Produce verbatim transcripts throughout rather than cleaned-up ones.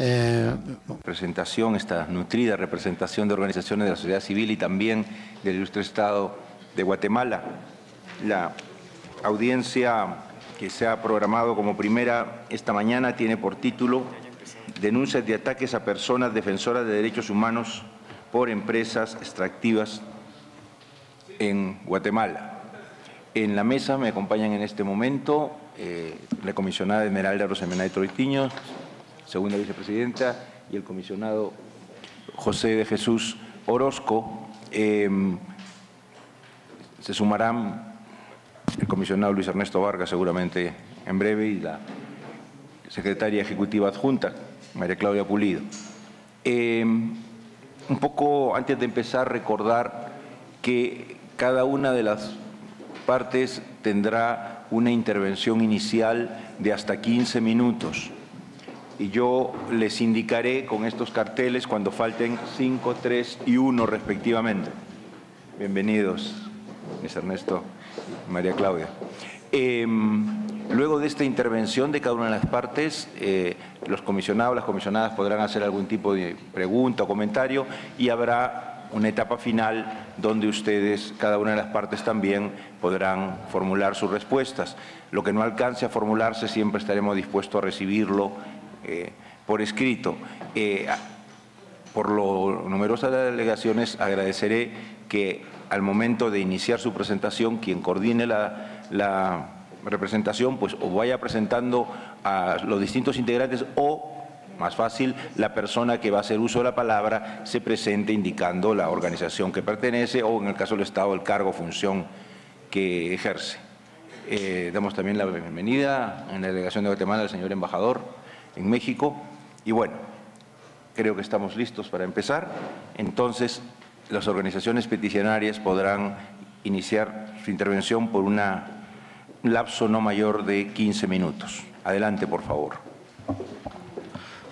Eh, presentación, esta nutrida representación de organizaciones de la sociedad civil y también del ilustre Estado de Guatemala. La audiencia que se ha programado como primera esta mañana tiene por título Denuncias de ataques a personas defensoras de derechos humanos por empresas extractivas en Guatemala. En la mesa me acompañan en este momento eh, la comisionada Esmeralda Rosemena de Troitiño, segunda vicepresidenta, y el comisionado José de Jesús Orozco. Eh, se sumarán el comisionado Luis Ernesto Vargas, seguramente en breve, y la secretaria ejecutiva adjunta, María Claudia Pulido. Eh, un poco antes de empezar, recordar que cada una de las partes tendrá una intervención inicial de hasta quince minutos. Y yo les indicaré con estos carteles cuando falten cinco, tres y uno respectivamente. Bienvenidos, Luis Ernesto, María Claudia. Eh, luego de esta intervención de cada una de las partes, eh, los comisionados, las comisionadas podrán hacer algún tipo de pregunta o comentario y habrá una etapa final donde ustedes, cada una de las partes también, podrán formular sus respuestas. Lo que no alcance a formularse siempre estaremos dispuestos a recibirlo Eh, por escrito. Eh, por lo numerosas delegaciones, agradeceré que al momento de iniciar su presentación, quien coordine la, la representación, pues o vaya presentando a los distintos integrantes o, más fácil, la persona que va a hacer uso de la palabra se presente indicando la organización que pertenece o, en el caso del Estado, el cargo o función que ejerce. Eh, damos también la bienvenida en la delegación de Guatemala al señor embajador en México. Y bueno, creo que estamos listos para empezar. Entonces, las organizaciones peticionarias podrán iniciar su intervención por un lapso no mayor de quince minutos. Adelante, por favor.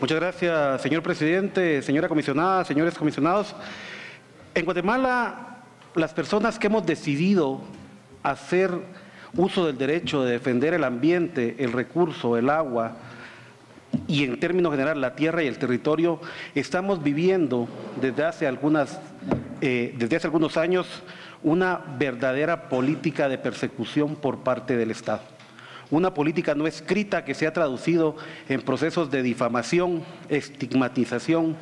Muchas gracias, señor presidente, señora comisionada, señores comisionados. En Guatemala, las personas que hemos decidido hacer uso del derecho de defender el ambiente, el recurso, el agua, y en términos generales la tierra y el territorio, estamos viviendo desde hace, algunas, eh, desde hace algunos años una verdadera política de persecución por parte del Estado. Una política no escrita que se ha traducido en procesos de difamación, estigmatización,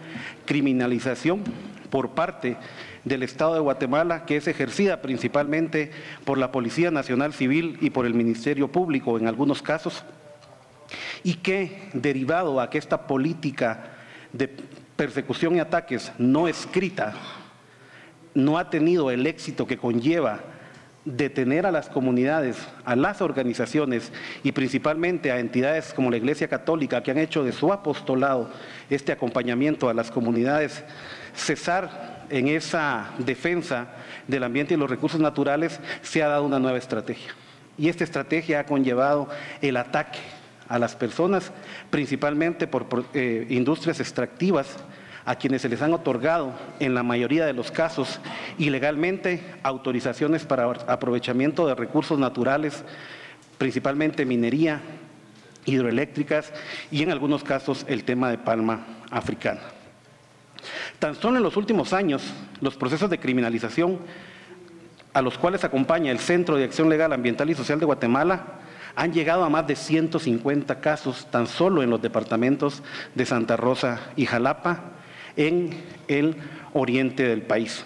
criminalización por parte del Estado de Guatemala, que es ejercida principalmente por la Policía Nacional Civil y por el Ministerio Público en algunos casos, y que, derivado a que esta política de persecución y ataques no escrita no ha tenido el éxito que conlleva detener a las comunidades, a las organizaciones y principalmente a entidades como la Iglesia Católica, que han hecho de su apostolado este acompañamiento a las comunidades, cesar en esa defensa del ambiente y los recursos naturales, se ha dado una nueva estrategia. Y esta estrategia ha conllevado el ataque a las personas, principalmente por, por eh, industrias extractivas, a quienes se les han otorgado, en la mayoría de los casos, ilegalmente autorizaciones para aprovechamiento de recursos naturales, principalmente minería, hidroeléctricas y en algunos casos el tema de palma africana. Tan solo en los últimos años, los procesos de criminalización a los cuales acompaña el Centro de Acción Legal Ambiental y Social de Guatemala han llegado a más de ciento cincuenta casos tan solo en los departamentos de Santa Rosa y Jalapa, en el oriente del país.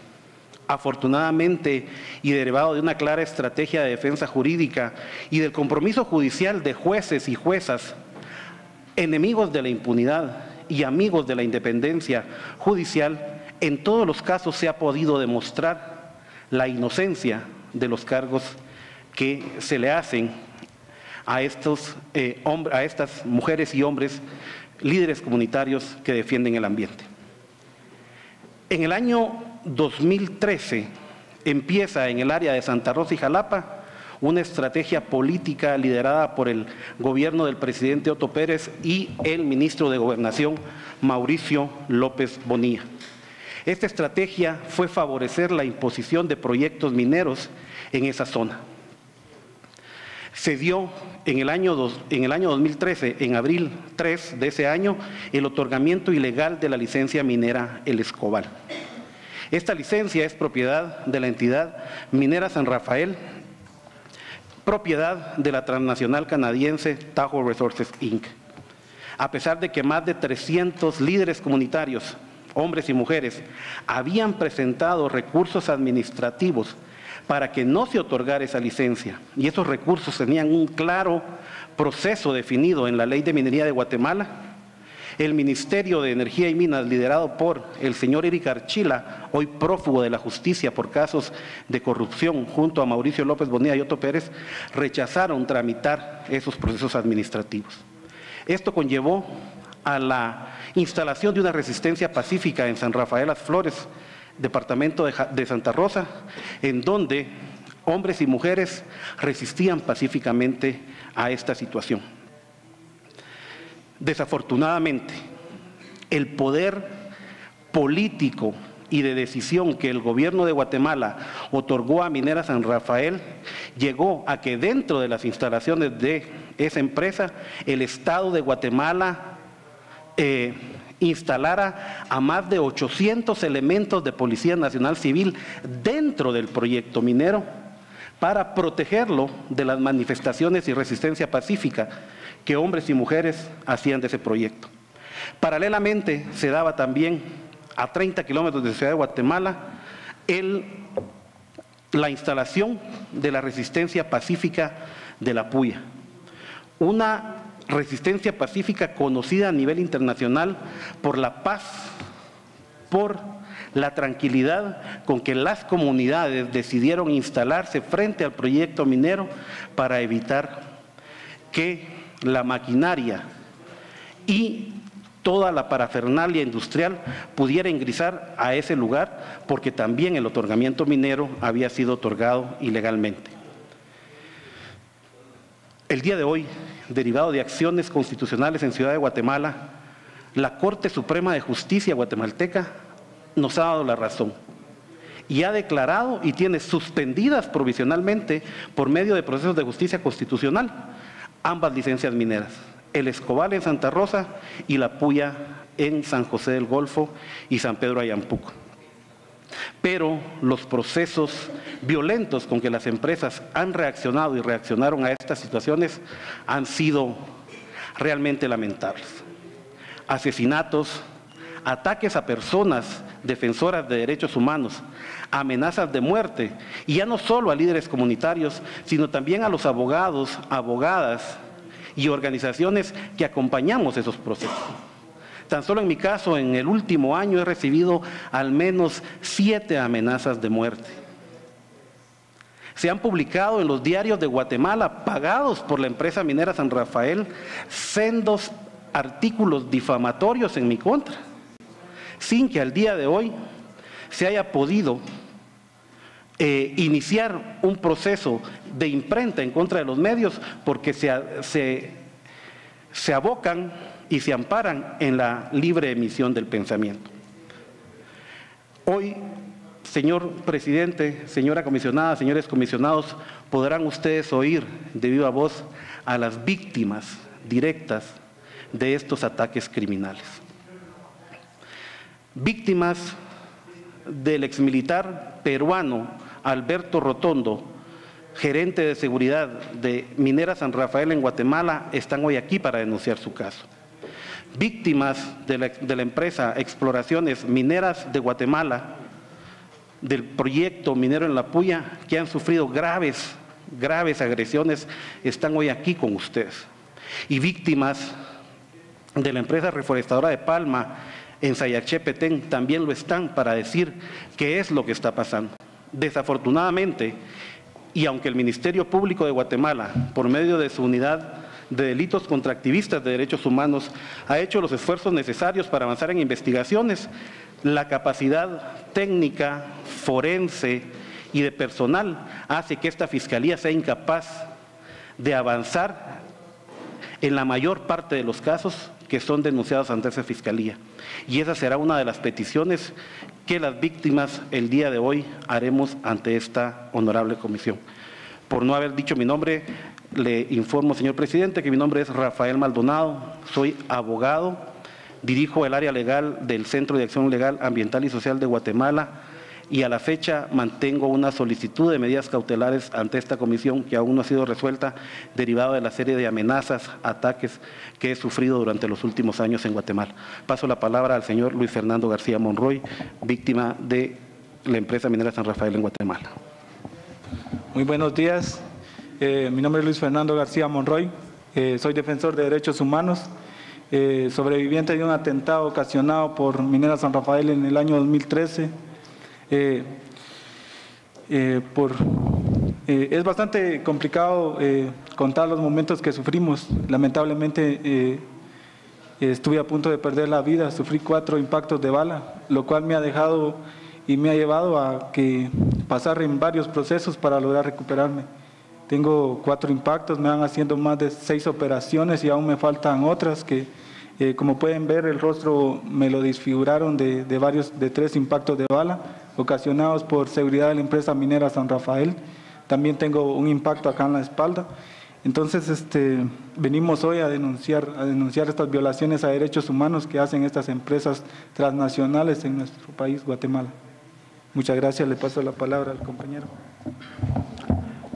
Afortunadamente, y derivado de una clara estrategia de defensa jurídica y del compromiso judicial de jueces y juezas, enemigos de la impunidad y amigos de la independencia judicial, en todos los casos se ha podido demostrar la inocencia de los cargos que se le hacen A, estos, eh, a estas mujeres y hombres, líderes comunitarios que defienden el ambiente. En el año dos mil trece empieza en el área de Santa Rosa y Jalapa una estrategia política liderada por el gobierno del presidente Otto Pérez y el ministro de Gobernación, Mauricio López Bonilla. Esta estrategia fue favorecer la imposición de proyectos mineros en esa zona. se dio en el año, dos, en el año dos mil trece, en abril tres de ese año, el otorgamiento ilegal de la licencia minera El Escobal. Esta licencia es propiedad de la entidad Minera San Rafael, propiedad de la transnacional canadiense Tahoe Resources incorporated. A pesar de que más de trescientos líderes comunitarios, hombres y mujeres, habían presentado recursos administrativos para que no se otorgara esa licencia, y esos recursos tenían un claro proceso definido en la Ley de Minería de Guatemala, el Ministerio de Energía y Minas, liderado por el señor Eric Archila, hoy prófugo de la justicia por casos de corrupción, junto a Mauricio López Bonilla y Otto Pérez, rechazaron tramitar esos procesos administrativos. Esto conllevó a la instalación de una resistencia pacífica en San Rafael Las Flores, departamento de Santa Rosa, en donde hombres y mujeres resistían pacíficamente a esta situación. Desafortunadamente, el poder político y de decisión que el gobierno de Guatemala otorgó a Minera San Rafael llegó a que dentro de las instalaciones de esa empresa, el Estado de Guatemala eh, instalara a más de ochocientos elementos de Policía Nacional Civil dentro del proyecto minero para protegerlo de las manifestaciones y resistencia pacífica que hombres y mujeres hacían de ese proyecto. Paralelamente, se daba también a treinta kilómetros de la ciudad de Guatemala el, la instalación de la resistencia pacífica de La Puya, una resistencia pacífica conocida a nivel internacional por la paz, por la tranquilidad con que las comunidades decidieron instalarse frente al proyecto minero para evitar que la maquinaria y toda la parafernalia industrial pudiera ingresar a ese lugar, porque también el otorgamiento minero había sido otorgado ilegalmente. El día de hoy, derivado de acciones constitucionales en Ciudad de Guatemala, la Corte Suprema de Justicia guatemalteca nos ha dado la razón y ha declarado y tiene suspendidas provisionalmente por medio de procesos de justicia constitucional ambas licencias mineras, El Escobal en Santa Rosa y La Puya en San José del Golfo y San Pedro Ayampuco. Pero los procesos violentos con que las empresas han reaccionado y reaccionaron a estas situaciones han sido realmente lamentables. Asesinatos, ataques a personas defensoras de derechos humanos, amenazas de muerte, y ya no solo a líderes comunitarios, sino también a los abogados, abogadas y organizaciones que acompañamos esos procesos. Tan solo en mi caso, en el último año he recibido al menos siete amenazas de muerte. Se han publicado en los diarios de Guatemala, pagados por la empresa minera San Rafael, sendos artículos difamatorios en mi contra, sin que al día de hoy se haya podido eh, iniciar un proceso de imprenta en contra de los medios, porque se, se, se abocan y se amparan en la libre emisión del pensamiento. Hoy, señor presidente, señora comisionada, señores comisionados, podrán ustedes oír de viva voz a las víctimas directas de estos ataques criminales. Víctimas del exmilitar peruano Alberto Rotondo, gerente de seguridad de Minera San Rafael en Guatemala, están hoy aquí para denunciar su caso. Víctimas de la, de la empresa Exploraciones Mineras de Guatemala, del proyecto minero en La Puya, que han sufrido graves, graves agresiones, están hoy aquí con ustedes. Y víctimas de la empresa Reforestadora de Palma en Sayachepetén también lo están, para decir qué es lo que está pasando. Desafortunadamente, y aunque el Ministerio Público de Guatemala, por medio de su unidad de delitos contra activistas de derechos humanos, ha hecho los esfuerzos necesarios para avanzar en investigaciones, la capacidad técnica, forense y de personal hace que esta Fiscalía sea incapaz de avanzar en la mayor parte de los casos que son denunciados ante esa Fiscalía. Y esa será una de las peticiones que las víctimas el día de hoy haremos ante esta honorable comisión. Por no haber dicho mi nombre, Le informo, señor presidente, que mi nombre es Rafael Maldonado, soy abogado, dirijo el área legal del Centro de Acción Legal Ambiental y Social de Guatemala y a la fecha mantengo una solicitud de medidas cautelares ante esta comisión que aún no ha sido resuelta, derivada de la serie de amenazas, ataques que he sufrido durante los últimos años en Guatemala. Paso la palabra al señor Luis Fernando García Monroy, víctima de la empresa Minera San Rafael en Guatemala. Muy buenos días. Eh, mi nombre es Luis Fernando García Monroy, eh, soy defensor de derechos humanos, eh, sobreviviente de un atentado ocasionado por Minera San Rafael en el año dos mil trece. Eh, eh, por, eh, es bastante complicado eh, contar los momentos que sufrimos. Lamentablemente eh, estuve a punto de perder la vida, sufrí cuatro impactos de bala, lo cual me ha dejado y me ha llevado a que pasar en varios procesos para lograr recuperarme. Tengo cuatro impactos, me van haciendo más de seis operaciones y aún me faltan otras que, eh, como pueden ver, el rostro me lo desfiguraron de, de, varios, de tres impactos de bala ocasionados por seguridad de la empresa Minera San Rafael. También tengo un impacto acá en la espalda. Entonces, este, venimos hoy a denunciar, a denunciar estas violaciones a derechos humanos que hacen estas empresas transnacionales en nuestro país, Guatemala. Muchas gracias, le paso la palabra al compañero.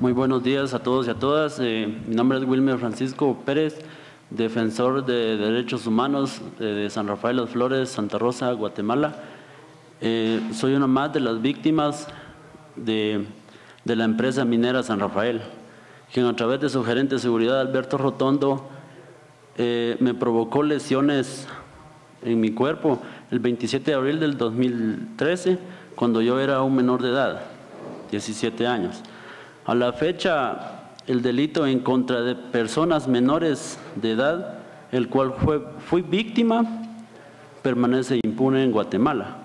Muy buenos días a todos y a todas. Eh, mi nombre es Wilmer Francisco Pérez, defensor de derechos humanos eh, de San Rafael Las Flores, Santa Rosa, Guatemala. Eh, soy una más de las víctimas de, de la empresa Minera San Rafael, quien a través de su gerente de seguridad, Alberto Rotondo, eh, me provocó lesiones en mi cuerpo el veintisiete de abril del dos mil trece, cuando yo era un menor de edad, diecisiete años. A la fecha, el delito en contra de personas menores de edad, el cual fue, fui víctima, permanece impune en Guatemala,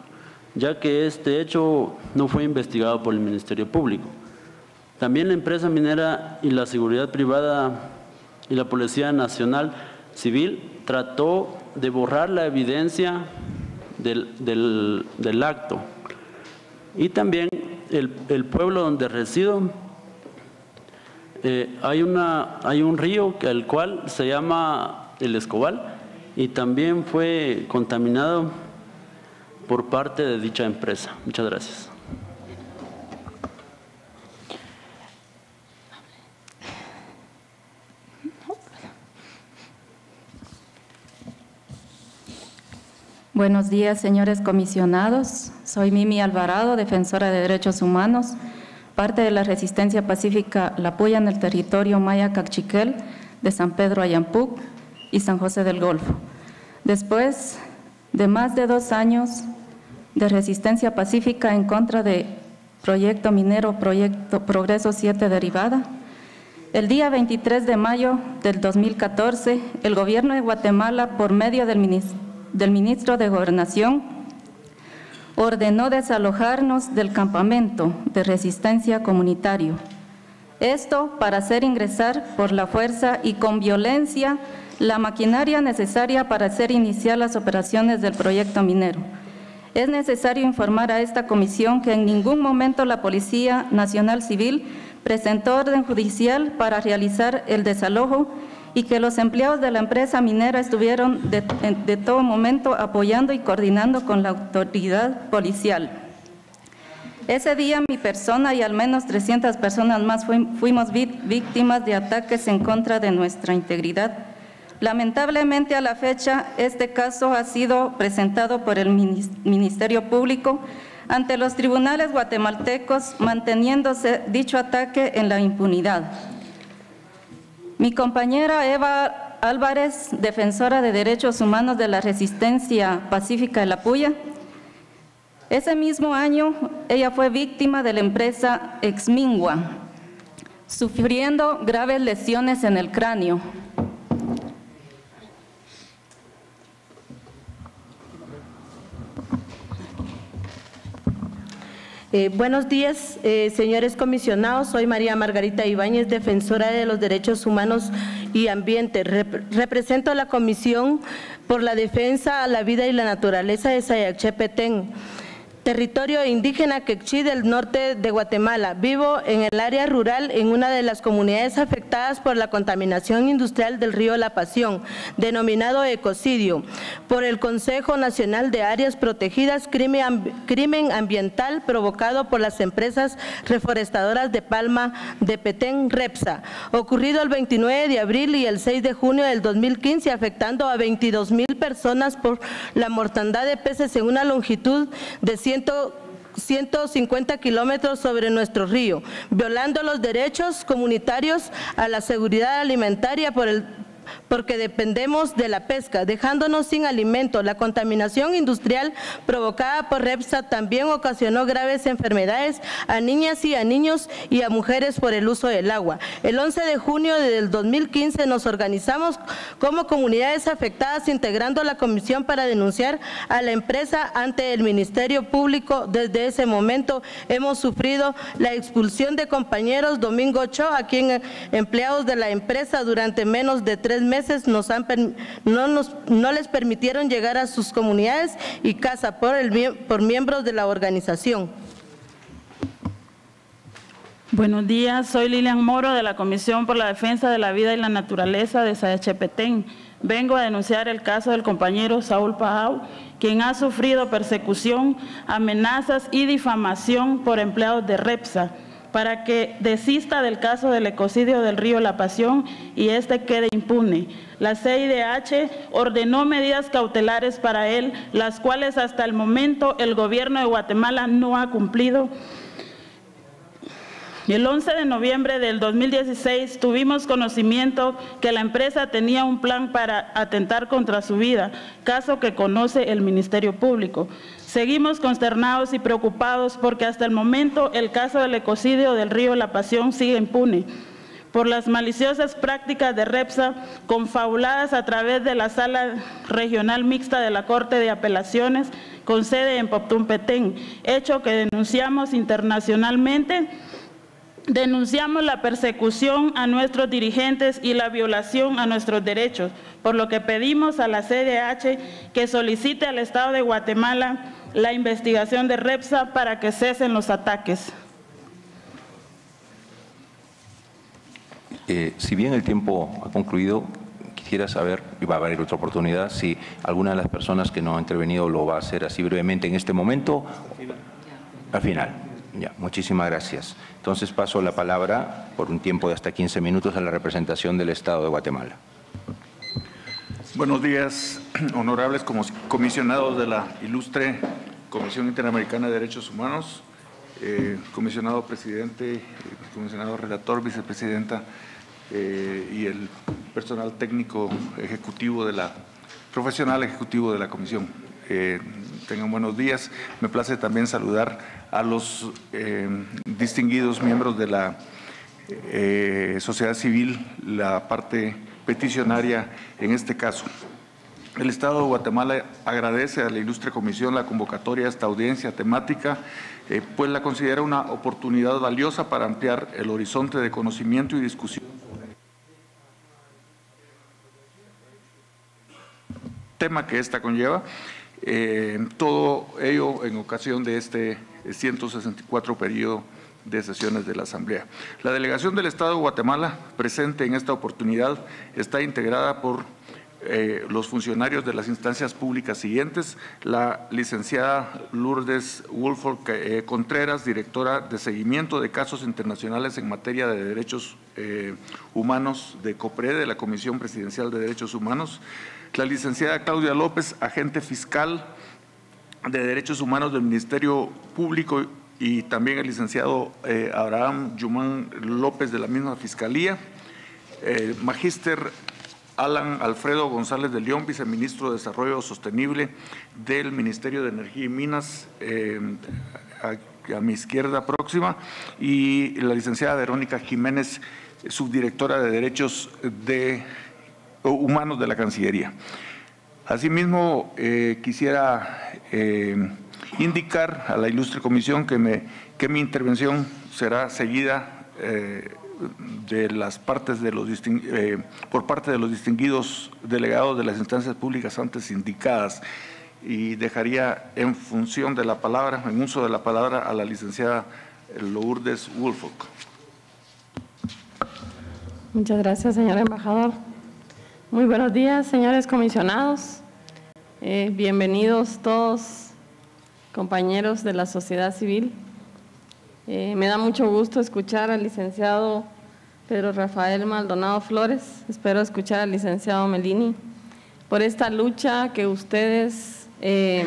ya que este hecho no fue investigado por el Ministerio Público. También la empresa minera y la seguridad privada y la Policía Nacional Civil trató de borrar la evidencia del, del, del acto. Y también el, el pueblo donde resido, Eh, hay, una, hay un río que, el cual se llama El Escobal y también fue contaminado por parte de dicha empresa. Muchas gracias. Buenos días, señores comisionados. Soy Mimi Alvarado, defensora de derechos humanos. Parte de la resistencia pacífica la Puya en el territorio maya Cachiquel de San Pedro Ayampuc y San José del Golfo. Después de más de dos años de resistencia pacífica en contra de proyecto minero proyecto Progreso siete Derivada, el día veintitrés de mayo del dos mil catorce, el gobierno de Guatemala, por medio del ministro, del ministro de Gobernación, ordenó desalojarnos del campamento de resistencia comunitario. Esto para hacer ingresar por la fuerza y con violencia la maquinaria necesaria para hacer iniciar las operaciones del proyecto minero. Es necesario informar a esta comisión que en ningún momento la Policía Nacional Civil presentó orden judicial para realizar el desalojo y que los empleados de la empresa minera estuvieron de, de todo momento apoyando y coordinando con la autoridad policial. Ese día mi persona y al menos trescientas personas más fuimos víctimas de ataques en contra de nuestra integridad. Lamentablemente a la fecha este caso ha sido presentado por el Ministerio Público ante los tribunales guatemaltecos, manteniéndose dicho ataque en la impunidad. Mi compañera Eva Álvarez, defensora de derechos humanos de la resistencia pacífica de la Puya, ese mismo año ella fue víctima de la empresa Exmingua, sufriendo graves lesiones en el cráneo. Eh, buenos días, eh, señores comisionados. Soy María Margarita Ibáñez, defensora de los derechos humanos y ambiente. Rep- represento a la Comisión por la Defensa a la Vida y la Naturaleza de Sayacchepetén. territorio indígena quechí del norte de Guatemala. Vivo en el área rural en una de las comunidades afectadas por la contaminación industrial del río La Pasión, denominado ecocidio, por el Consejo Nacional de Áreas Protegidas, crimen ambiental provocado por las empresas reforestadoras de Palma de Petén, Repsa, ocurrido el veintinueve de abril y el seis de junio del dos mil quince, afectando a veintidós mil personas por la mortandad de peces en una longitud de ciento cincuenta kilómetros sobre nuestro río, violando los derechos comunitarios a la seguridad alimentaria por el porque dependemos de la pesca, dejándonos sin alimento. La contaminación industrial provocada por Repsa también ocasionó graves enfermedades a niñas y a niños y a mujeres por el uso del agua. El once de junio del dos mil quince nos organizamos como comunidades afectadas, integrando la comisión para denunciar a la empresa ante el Ministerio Público. Desde ese momento hemos sufrido la expulsión de compañeros Domingo Ochoa, a quien empleados de la empresa durante menos de tres meses nos han, no, nos, no les permitieron llegar a sus comunidades y casa por, el, por miembros de la organización. Buenos días, soy Lilian Moro de la Comisión por la Defensa de la Vida y la Naturaleza de Saechepetén. Vengo a denunciar el caso del compañero Saúl Pajau, quien ha sufrido persecución, amenazas y difamación por empleados de Repsa, para que desista del caso del ecocidio del río La Pasión y este quede impune. La C I D H ordenó medidas cautelares para él, las cuales hasta el momento el gobierno de Guatemala no ha cumplido. El once de noviembre del dos mil dieciséis tuvimos conocimiento que la empresa tenía un plan para atentar contra su vida, caso que conoce el Ministerio Público. Seguimos consternados y preocupados porque hasta el momento el caso del ecocidio del río La Pasión sigue impune por las maliciosas prácticas de Repsa, confabuladas a través de la Sala Regional Mixta de la Corte de Apelaciones, con sede en Poptún-Petén, hecho que denunciamos internacionalmente. Denunciamos la persecución a nuestros dirigentes y la violación a nuestros derechos, por lo que pedimos a la C D H que solicite al Estado de Guatemala la investigación de Repsa para que cesen los ataques. Eh, si bien el tiempo ha concluido, quisiera saber, y va a haber otra oportunidad, si alguna de las personas que no ha intervenido lo va a hacer así brevemente en este momento. Al final. Ya, muchísimas gracias. Entonces paso la palabra por un tiempo de hasta quince minutos a la representación del Estado de Guatemala. Buenos días, honorables comisionados de la ilustre Comisión Interamericana de Derechos Humanos, eh, comisionado presidente, comisionado relator, vicepresidenta eh, y el personal técnico ejecutivo de la, profesional ejecutivo de la Comisión. Eh, tengan buenos días. Me place también saludar a los eh, distinguidos miembros de la eh, sociedad civil, la parte peticionaria en este caso. El Estado de Guatemala agradece a la ilustre comisión la convocatoria a esta audiencia temática, eh, pues la considera una oportunidad valiosa para ampliar el horizonte de conocimiento y discusión sobre el tema que esta conlleva, eh, todo ello en ocasión de este ciento sesenta y cuatro periodo de sesiones de la Asamblea. La delegación del Estado de Guatemala presente en esta oportunidad está integrada por eh, los funcionarios de las instancias públicas siguientes: la licenciada Lourdes Wolfork eh, Contreras, directora de seguimiento de casos internacionales en materia de derechos eh, humanos de COPREDEH, de la Comisión Presidencial de Derechos Humanos; la licenciada Claudia López, agente fiscal de Derechos Humanos del Ministerio Público, y también el licenciado eh, Abraham Jumán López de la misma Fiscalía; eh, magíster Alan Alfredo González de León, viceministro de Desarrollo Sostenible del Ministerio de Energía y Minas, eh, a, a mi izquierda próxima, y la licenciada Verónica Jiménez, subdirectora de Derechos de, Humanos de la Cancillería. Asimismo, eh, quisiera eh, indicar a la ilustre comisión que, me, que mi intervención será seguida eh, de las partes de los eh, por parte de los distinguidos delegados de las instancias públicas antes indicadas. y dejaría en función de la palabra, en uso de la palabra, a la licenciada Lourdes Wolfork. Muchas gracias, señor embajador. Muy buenos días, señores comisionados. Eh, bienvenidos todos, compañeros de la sociedad civil. Eh, me da mucho gusto escuchar al licenciado Pedro Rafael Maldonado Flores. Espero escuchar al licenciado Melini por esta lucha que ustedes eh,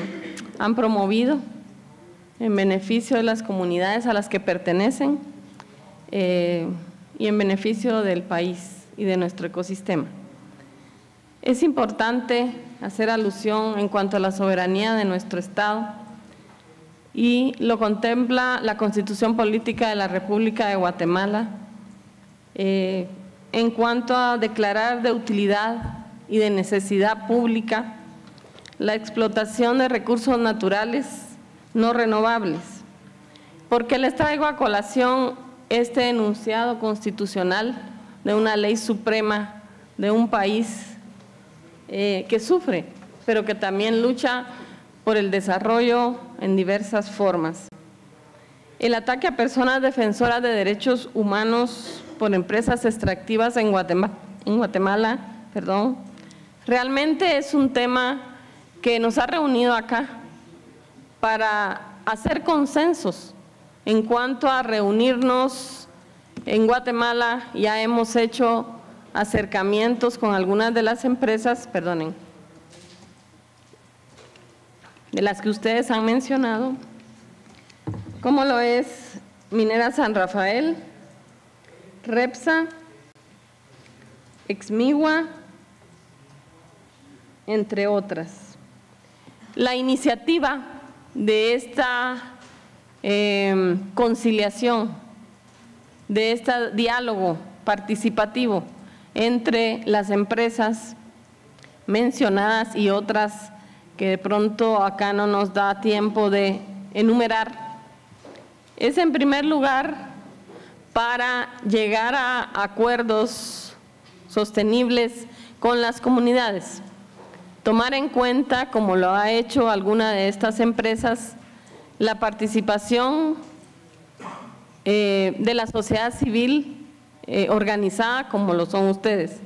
han promovido en beneficio de las comunidades a las que pertenecen eh, y en beneficio del país y de nuestro ecosistema. Es importante hacer alusión en cuanto a la soberanía de nuestro Estado y lo contempla la Constitución Política de la República de Guatemala eh, en cuanto a declarar de utilidad y de necesidad pública la explotación de recursos naturales no renovables. ¿Por qué les traigo a colación este enunciado constitucional de una ley suprema de un país eh, que sufre, pero que también lucha por el desarrollo en diversas formas? El ataque a personas defensoras de derechos humanos por empresas extractivas en Guatemala, en Guatemala perdón, realmente es un tema que nos ha reunido acá para hacer consensos en cuanto a reunirnos en Guatemala. Ya hemos hecho acercamientos con algunas de las empresas, perdonen, de las que ustedes han mencionado, como lo es Minera San Rafael, Repsa, Exmingua, entre otras. La iniciativa de esta eh, conciliación, de este diálogo participativo entre las empresas mencionadas y otras que de pronto acá no nos da tiempo de enumerar, es en primer lugar para llegar a acuerdos sostenibles con las comunidades. Tomar en cuenta, como lo ha hecho alguna de estas empresas, la participación eh, de la sociedad civil eh, organizada, como lo son ustedes.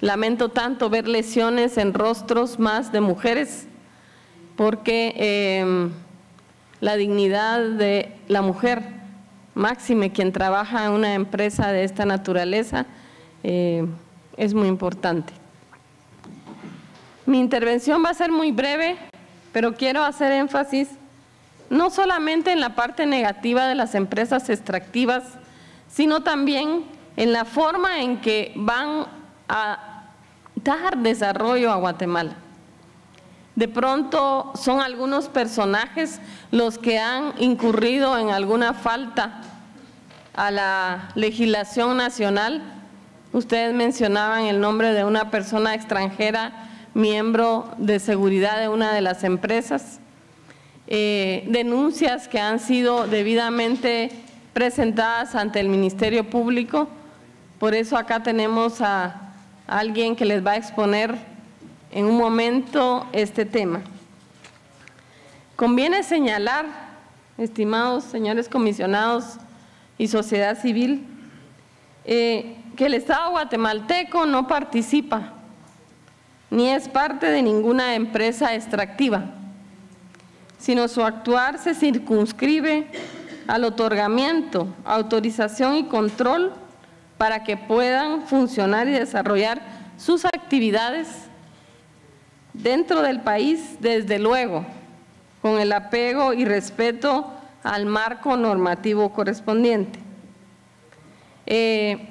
Lamento tanto ver lesiones en rostros más de mujeres, porque eh, la dignidad de la mujer, máxime quien trabaja en una empresa de esta naturaleza, eh, es muy importante. Mi intervención va a ser muy breve, pero quiero hacer énfasis no solamente en la parte negativa de las empresas extractivas, sino también en la forma en que van a dar desarrollo a Guatemala. De pronto son algunos personajes los que han incurrido en alguna falta a la legislación nacional. Ustedes mencionaban el nombre de una persona extranjera, miembro de seguridad de una de las empresas, eh, denuncias que han sido debidamente presentadas ante el Ministerio Público. Por eso acá tenemos a alguien que les va a exponer en un momento este tema. Conviene señalar, estimados señores comisionados y sociedad civil, eh, que el Estado guatemalteco no participa ni es parte de ninguna empresa extractiva, sino su actuar se circunscribe al otorgamiento, autorización y control para que puedan funcionar y desarrollar sus actividades dentro del país, desde luego, con el apego y respeto al marco normativo correspondiente. Eh,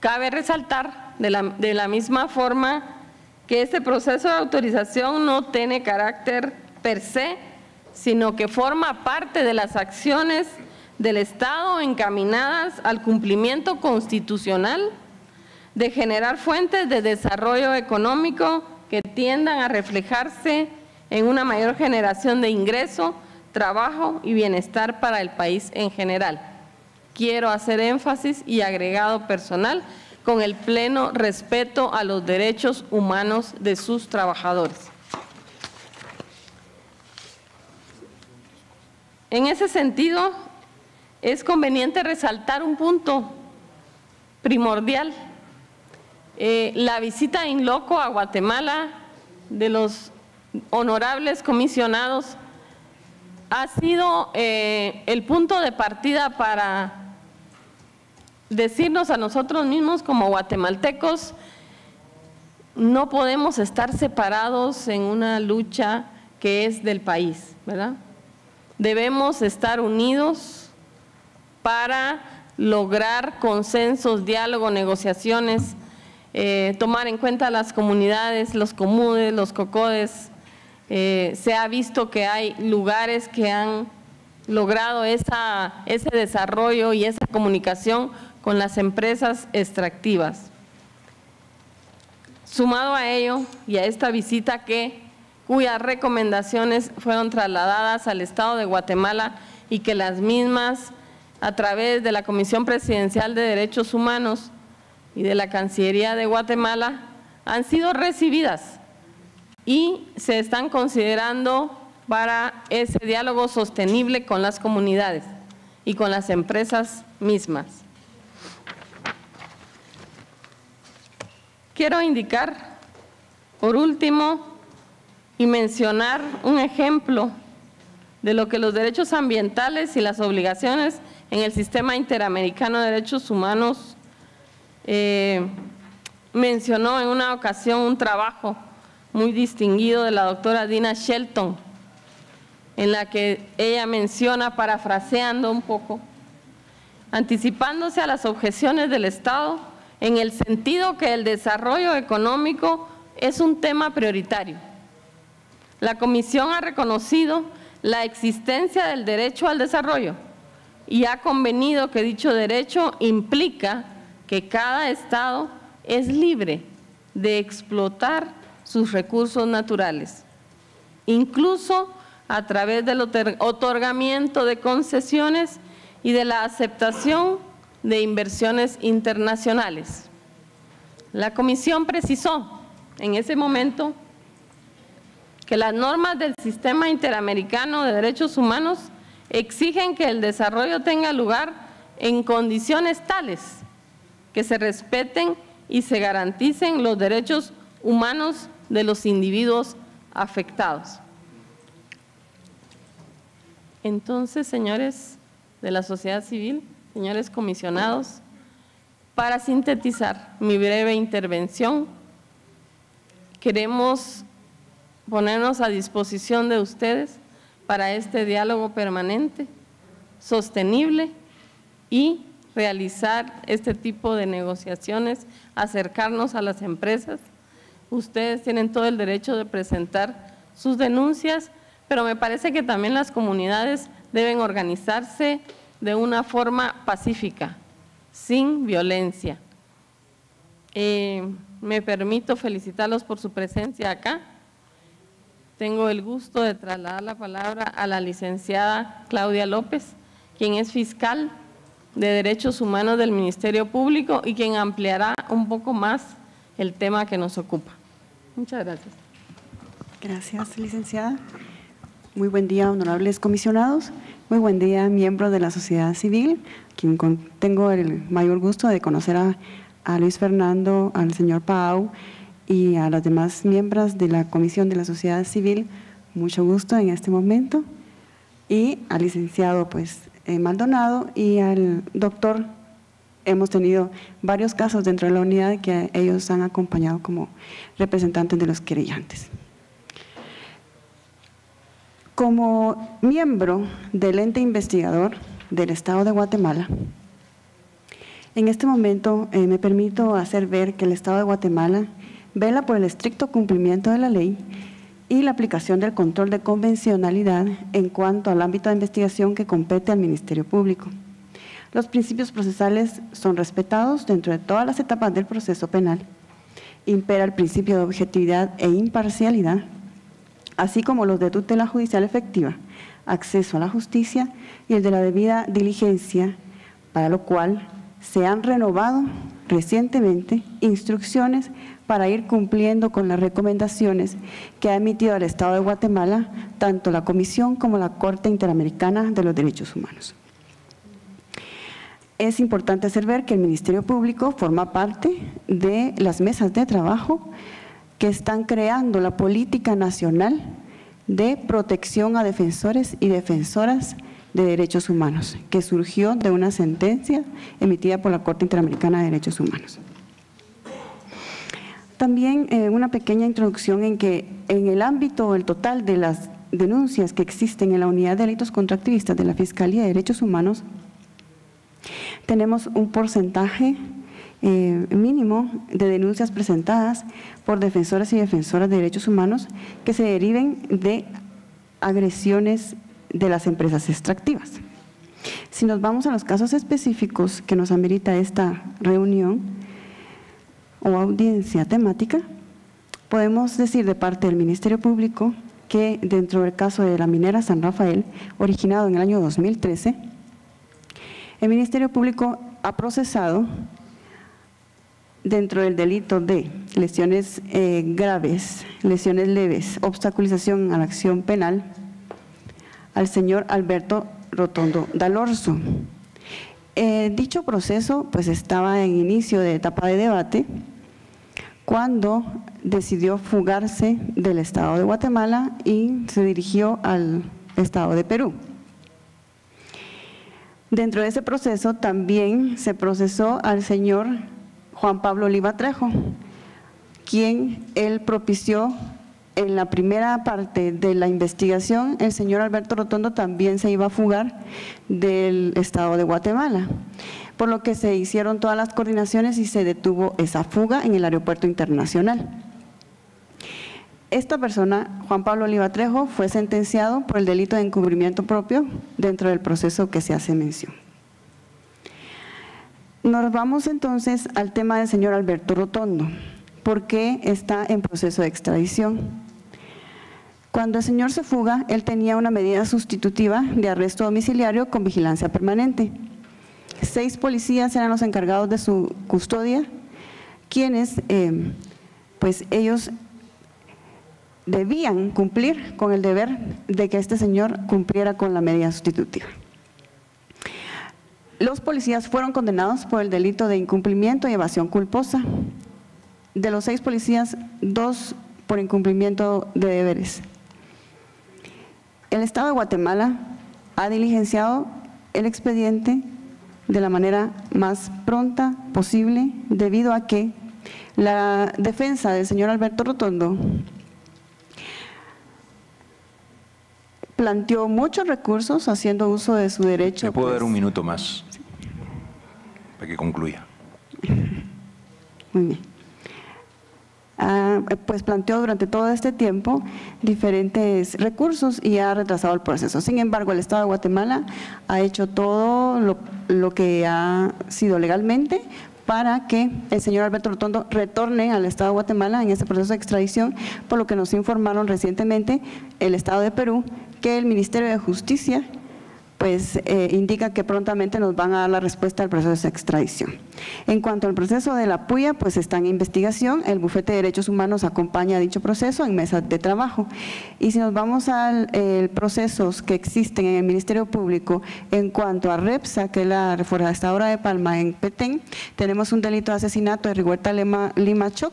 cabe resaltar De la, de la misma forma que este proceso de autorización no tiene carácter per se, sino que forma parte de las acciones del Estado encaminadas al cumplimiento constitucional de generar fuentes de desarrollo económico que tiendan a reflejarse en una mayor generación de ingreso, trabajo y bienestar para el país en general. Quiero hacer énfasis y agregado personal con el pleno respeto a los derechos humanos de sus trabajadores. En ese sentido, es conveniente resaltar un punto primordial. Eh, la visita in loco a Guatemala de los honorables comisionados ha sido eh, el punto de partida para decirnos a nosotros mismos como guatemaltecos, no podemos estar separados en una lucha que es del país, ¿verdad? Debemos estar unidos para lograr consensos, diálogo, negociaciones, eh, tomar en cuenta las comunidades, los comudes, los cocodes. Eh, se ha visto que hay lugares que han logrado esa, ese desarrollo y esa comunicación con las empresas extractivas. Sumado a ello y a esta visita que, cuyas recomendaciones fueron trasladadas al Estado de Guatemala y que las mismas, a través de la Comisión Presidencial de Derechos Humanos y de la Cancillería de Guatemala, han sido recibidas y se están considerando para ese diálogo sostenible con las comunidades y con las empresas mismas. Quiero indicar, por último, y mencionar un ejemplo de lo que los derechos ambientales y las obligaciones en el Sistema Interamericano de Derechos Humanos eh, mencionó en una ocasión un trabajo muy distinguido de la doctora Dina Shelton, en la que ella menciona, parafraseando un poco, anticipándose a las objeciones del Estado en el sentido que el desarrollo económico es un tema prioritario. La Comisión ha reconocido la existencia del derecho al desarrollo y ha convenido que dicho derecho implica que cada Estado es libre de explotar sus recursos naturales, incluso a través del otorgamiento de concesiones y de la aceptación de inversiones internacionales. La Comisión precisó en ese momento que las normas del Sistema Interamericano de Derechos Humanos exigen que el desarrollo tenga lugar en condiciones tales que se respeten y se garanticen los derechos humanos de los individuos afectados. Entonces, señores de la sociedad civil, señores comisionados, para sintetizar mi breve intervención, queremos ponernos a disposición de ustedes para este diálogo permanente, sostenible y realizar este tipo de negociaciones, acercarnos a las empresas. Ustedes tienen todo el derecho de presentar sus denuncias, pero me parece que también las comunidades deben organizarse de una forma pacífica, sin violencia. Eh, me permito felicitarlos por su presencia acá. Tengo el gusto de trasladar la palabra a la licenciada Claudia López, quien es fiscal de Derechos Humanos del Ministerio Público y quien ampliará un poco más el tema que nos ocupa. Muchas gracias. Gracias, licenciada. Muy buen día, honorables comisionados. Muy buen día, miembros de la sociedad civil, quien tengo el mayor gusto de conocer a, a Luis Fernando, al señor Pajau y a los demás miembros de la Comisión de la Sociedad Civil, mucho gusto en este momento, y al licenciado pues, eh, Maldonado y al doctor. Hemos tenido varios casos dentro de la unidad que ellos han acompañado como representantes de los querellantes. Como miembro del ente investigador del Estado de Guatemala, en este momento eh, me permito hacer ver que el Estado de Guatemala vela por el estricto cumplimiento de la ley y la aplicación del control de convencionalidad en cuanto al ámbito de investigación que compete al Ministerio Público. Los principios procesales son respetados dentro de todas las etapas del proceso penal. Impera el principio de objetividad e imparcialidad, así como los de tutela judicial efectiva, acceso a la justicia y el de la debida diligencia, para lo cual se han renovado recientemente instrucciones para ir cumpliendo con las recomendaciones que ha emitido el Estado de Guatemala, tanto la Comisión como la Corte Interamericana de los Derechos Humanos. Es importante hacer ver que el Ministerio Público forma parte de las mesas de trabajo que están creando la política nacional de protección a defensores y defensoras de derechos humanos, que surgió de una sentencia emitida por la Corte Interamericana de Derechos Humanos. También eh, una pequeña introducción en que en el ámbito, el total de las denuncias que existen en la Unidad de Delitos contra Activistas de la Fiscalía de Derechos Humanos, tenemos un porcentaje eh, mínimo de denuncias presentadas por defensores y defensoras de derechos humanos que se deriven de agresiones de las empresas extractivas. Si nos vamos a los casos específicos que nos amerita esta reunión o audiencia temática, podemos decir de parte del Ministerio Público que dentro del caso de la minera San Rafael, originado en el año dos mil trece, el Ministerio Público ha procesado dentro del delito de lesiones eh, graves, lesiones leves, obstaculización a la acción penal, al señor Alberto Rotondo Dalorzo. Eh, dicho proceso pues estaba en inicio de etapa de debate cuando decidió fugarse del Estado de Guatemala y se dirigió al Estado de Perú. Dentro de ese proceso también se procesó al señor Juan Pablo Oliva Trejo, quien él propició. En la primera parte de la investigación, el señor Alberto Rotondo también se iba a fugar del Estado de Guatemala, por lo que se hicieron todas las coordinaciones y se detuvo esa fuga en el aeropuerto internacional. Esta persona, Juan Pablo Oliva Trejo, fue sentenciado por el delito de encubrimiento propio dentro del proceso que se hace mención. Nos vamos entonces al tema del señor Alberto Rotondo, porque está en proceso de extradición. Cuando el señor se fuga, él tenía una medida sustitutiva de arresto domiciliario con vigilancia permanente. Seis policías eran los encargados de su custodia, quienes, eh, pues ellos debían cumplir con el deber de que este señor cumpliera con la medida sustitutiva. Los policías fueron condenados por el delito de incumplimiento y evasión culposa. De los seis policías, dos por incumplimiento de deberes. El Estado de Guatemala ha diligenciado el expediente de la manera más pronta posible, debido a que la defensa del señor Alberto Rotondo planteó muchos recursos haciendo uso de su derecho. ¿Me puedo pues, dar un minuto más sí. para que concluya? Muy bien. Ah, pues planteó durante todo este tiempo diferentes recursos y ha retrasado el proceso. Sin embargo, el Estado de Guatemala ha hecho todo lo, lo que ha sido legalmente para que el señor Alberto Rotondo retorne al Estado de Guatemala en este proceso de extradición, por lo que nos informaron recientemente el Estado de Perú que el Ministerio de Justicia pues eh, indica que prontamente nos van a dar la respuesta al proceso de extradición. En cuanto al proceso de la Puya, pues está en investigación, el Bufete de Derechos Humanos acompaña dicho proceso en mesas de trabajo. Y si nos vamos a eh, procesos que existen en el Ministerio Público, en cuanto a Repsa, que es la Reforestadora de Palma en Petén, tenemos un delito de asesinato de Rigoberta Lima, Lima Choc,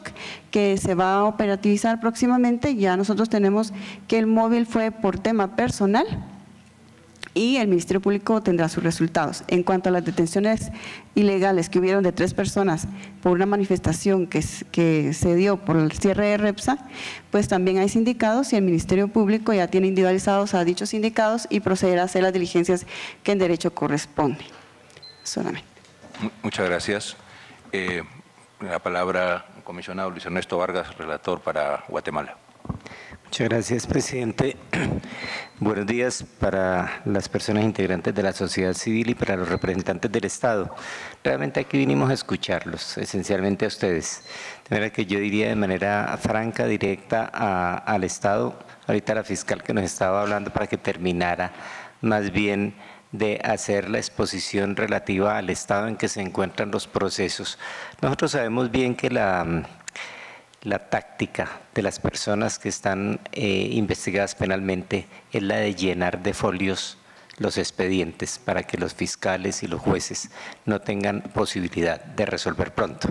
que se va a operativizar próximamente. Ya nosotros tenemos que el móvil fue por tema personal, y el Ministerio Público tendrá sus resultados. En cuanto a las detenciones ilegales que hubieron de tres personas por una manifestación que, que se dio por el cierre de Repsa, pues también hay sindicados y el Ministerio Público ya tiene individualizados a dichos sindicados y procederá a hacer las diligencias que en derecho corresponde. Solamente. Muchas gracias. Eh, la palabra al comisionado Luis Ernesto Vargas, relator para Guatemala. Muchas gracias, presidente. Buenos días para las personas integrantes de la sociedad civil y para los representantes del Estado. Realmente aquí vinimos a escucharlos, esencialmente a ustedes. De manera que yo diría de manera franca, directa a, al Estado, ahorita la fiscal que nos estaba hablando para que terminara más bien de hacer la exposición relativa al estado en que se encuentran los procesos. Nosotros sabemos bien que la… la táctica de las personas que están eh, investigadas penalmente es la de llenar de folios los expedientes para que los fiscales y los jueces no tengan posibilidad de resolver pronto.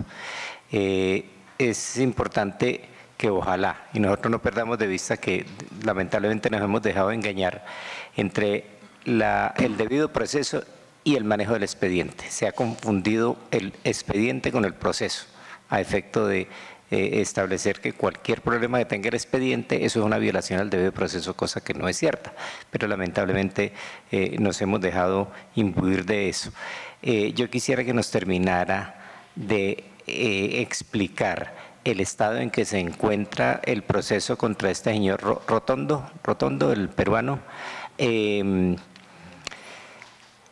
Eh, es importante que ojalá, y nosotros no perdamos de vista que lamentablemente nos hemos dejado engañar entre la, el debido proceso y el manejo del expediente. Se ha confundido el expediente con el proceso a efecto de eh, establecer que cualquier problema que tenga el expediente, eso es una violación al debido proceso, cosa que no es cierta, pero lamentablemente eh, nos hemos dejado imbuir de eso. Eh, yo quisiera que nos terminara de eh, explicar el estado en que se encuentra el proceso contra este señor Rotondo, Rotondo, el peruano, eh,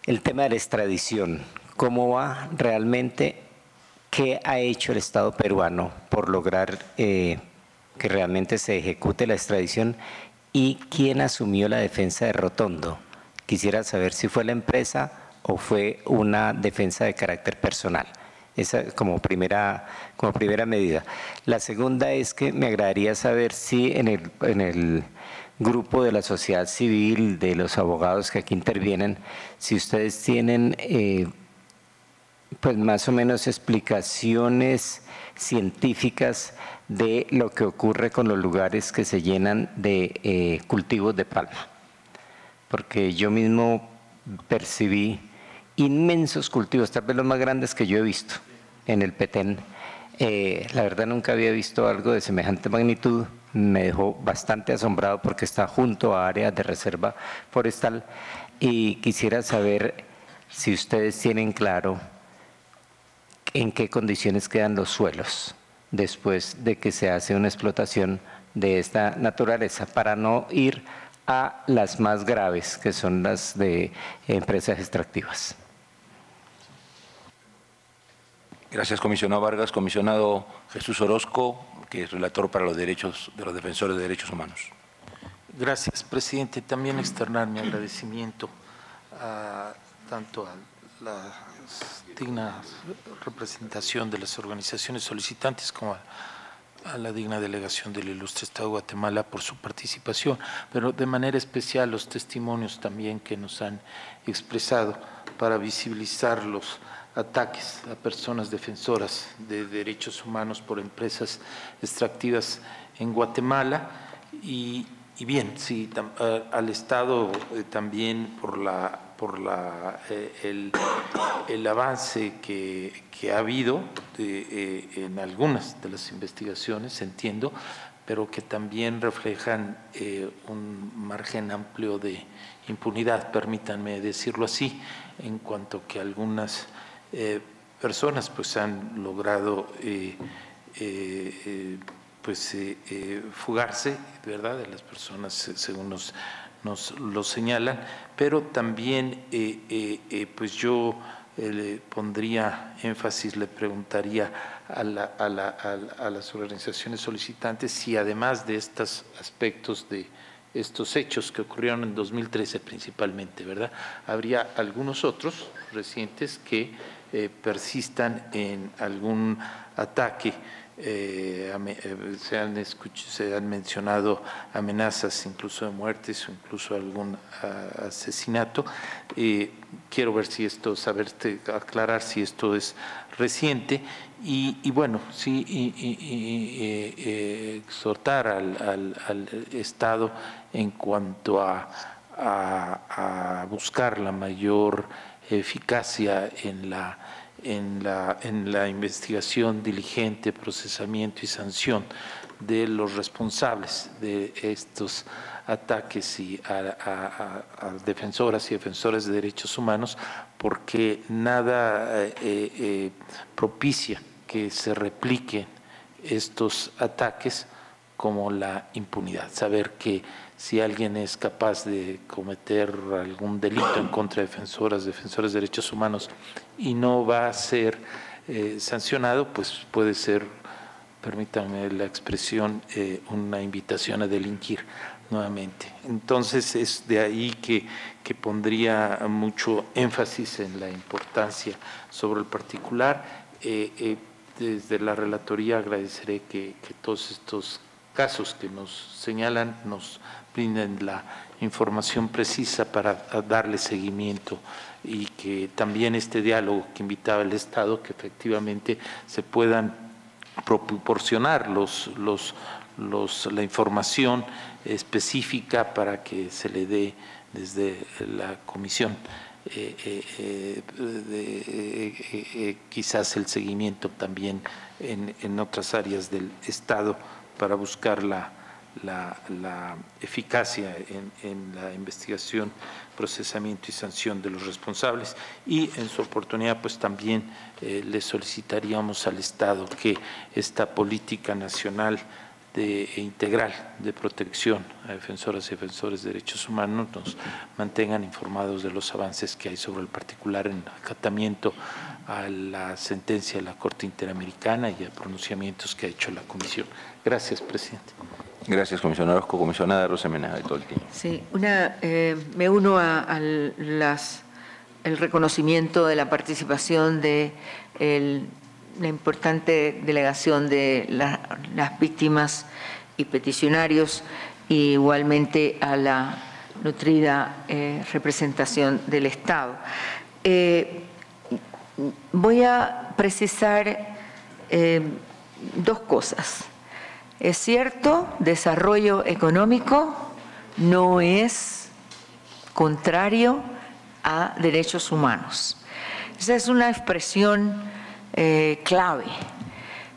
el tema de la extradición, cómo va realmente, qué ha hecho el Estado peruano por lograr eh, que realmente se ejecute la extradición y quién asumió la defensa de Rotondo. Quisiera saber si fue la empresa o fue una defensa de carácter personal. Esa como primera, como primera medida. La segunda es que me agradaría saber si en el, en el grupo de la sociedad civil, de los abogados que aquí intervienen, si ustedes tienen eh, pues más o menos explicaciones científicas de lo que ocurre con los lugares que se llenan de eh, cultivos de palma. Porque yo mismo percibí inmensos cultivos, tal vez los más grandes que yo he visto en el Petén. Eh, la verdad nunca había visto algo de semejante magnitud. Me dejó bastante asombrado porque está junto a áreas de reserva forestal y quisiera saber si ustedes tienen claro en qué condiciones quedan los suelos después de que se hace una explotación de esta naturaleza, para no ir a las más graves, que son las de empresas extractivas. Gracias, comisionado Vargas. Comisionado Jesús Orozco, que es relator para los derechos de los defensores de derechos humanos. Gracias, presidente. También externar mi agradecimiento a, tanto a la digna representación de las organizaciones solicitantes como a, a la digna delegación del ilustre Estado de Guatemala por su participación, pero de manera especial los testimonios también que nos han expresado para visibilizar los ataques a personas defensoras de derechos humanos por empresas extractivas en Guatemala y, y bien, sí, tam, a, al Estado eh, también por la por la eh, el, el avance que, que ha habido de, eh, en algunas de las investigaciones, entiendo, pero que también reflejan eh, un margen amplio de impunidad, permítanme decirlo así, en cuanto que algunas Eh, personas pues han logrado eh, eh, eh, pues eh, eh, fugarse, verdad, de las personas eh, según nos, nos lo señalan, pero también eh, eh, eh, pues yo eh, le pondría énfasis, le preguntaría a, la, a, la, a, la, a las organizaciones solicitantes si además de estos aspectos de estos hechos que ocurrieron en dos mil trece principalmente, ¿verdad?, habría algunos otros recientes que eh, persistan en algún ataque. Eh, se, han escuchado, se han mencionado amenazas incluso de muertes o incluso algún a, asesinato. Eh, quiero ver si esto, saberte aclarar si esto es reciente y, y bueno, sí, y, y, y, eh, exhortar al, al, al Estado en cuanto a, a, a buscar la mayor eficacia en la En la, en la investigación diligente, procesamiento y sanción de los responsables de estos ataques y a, a, a defensoras y defensores de derechos humanos, porque nada eh, eh, propicia que se repliquen estos ataques como la impunidad. Saber que si alguien es capaz de cometer algún delito en contra de defensoras, defensores de derechos humanos y no va a ser eh, sancionado, pues puede ser, permítanme la expresión, eh, una invitación a delinquir nuevamente. Entonces es de ahí que, que pondría mucho énfasis en la importancia sobre el particular. Eh, eh, desde la Relatoría agradeceré que, que todos estos casos que nos señalan nos brinden la información precisa para darle seguimiento y que también este diálogo que invitaba el Estado, que efectivamente se puedan proporcionar los, los, los, la información específica para que se le dé desde la Comisión. Eh, eh, eh, de, eh, eh, eh, quizás el seguimiento también en, en otras áreas del Estado para buscar la, la, la eficacia en, en la investigación, procesamiento y sanción de los responsables. Y en su oportunidad, pues también eh, le solicitaríamos al Estado que esta política nacional De, e integral de protección a defensoras y defensores de derechos humanos nos mantengan informados de los avances que hay sobre el particular en acatamiento a la sentencia de la Corte Interamericana y a pronunciamientos que ha hecho la Comisión. Gracias, presidente. Gracias, comisionado Orozco. Comisionada Rosemena de Troitiño. Sí, una, eh, me uno a, a las, el reconocimiento de la participación de el la importante delegación de la, las víctimas y peticionarios, y igualmente a la nutrida eh, representación del Estado. Eh, voy a precisar eh, dos cosas. Es cierto, desarrollo económico no es contrario a derechos humanos. Esa es una expresión Eh, clave.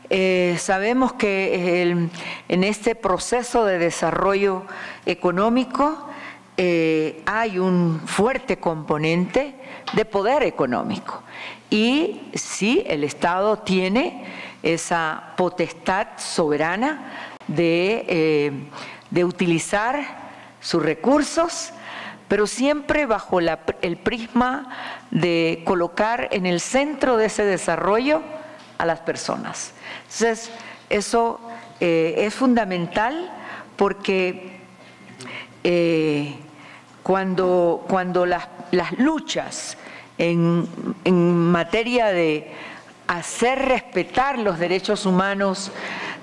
Eh, sabemos que el, en este proceso de desarrollo económico eh, hay un fuerte componente de poder económico, y sí, el Estado tiene esa potestad soberana de, eh, de utilizar sus recursos, pero siempre bajo la, el prisma de colocar en el centro de ese desarrollo a las personas. Entonces, eso eh, es fundamental, porque eh, cuando, cuando las, las luchas en, en materia de hacer respetar los derechos humanos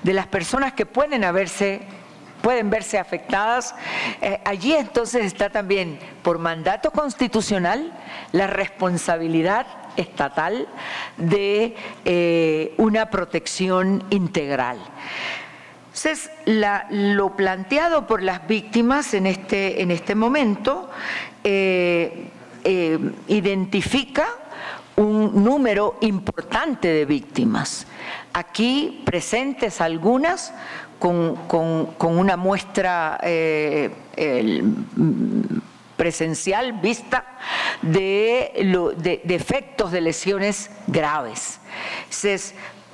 de las personas que pueden haberse pueden verse afectadas, eh, allí entonces está también, por mandato constitucional, la responsabilidad estatal de eh, una protección integral. Entonces, la, lo planteado por las víctimas en este, en este momento eh, eh, identifica un número importante de víctimas. Aquí presentes algunas, Con, con una muestra eh, el, presencial vista de, lo, de, de efectos de lesiones graves. Entonces,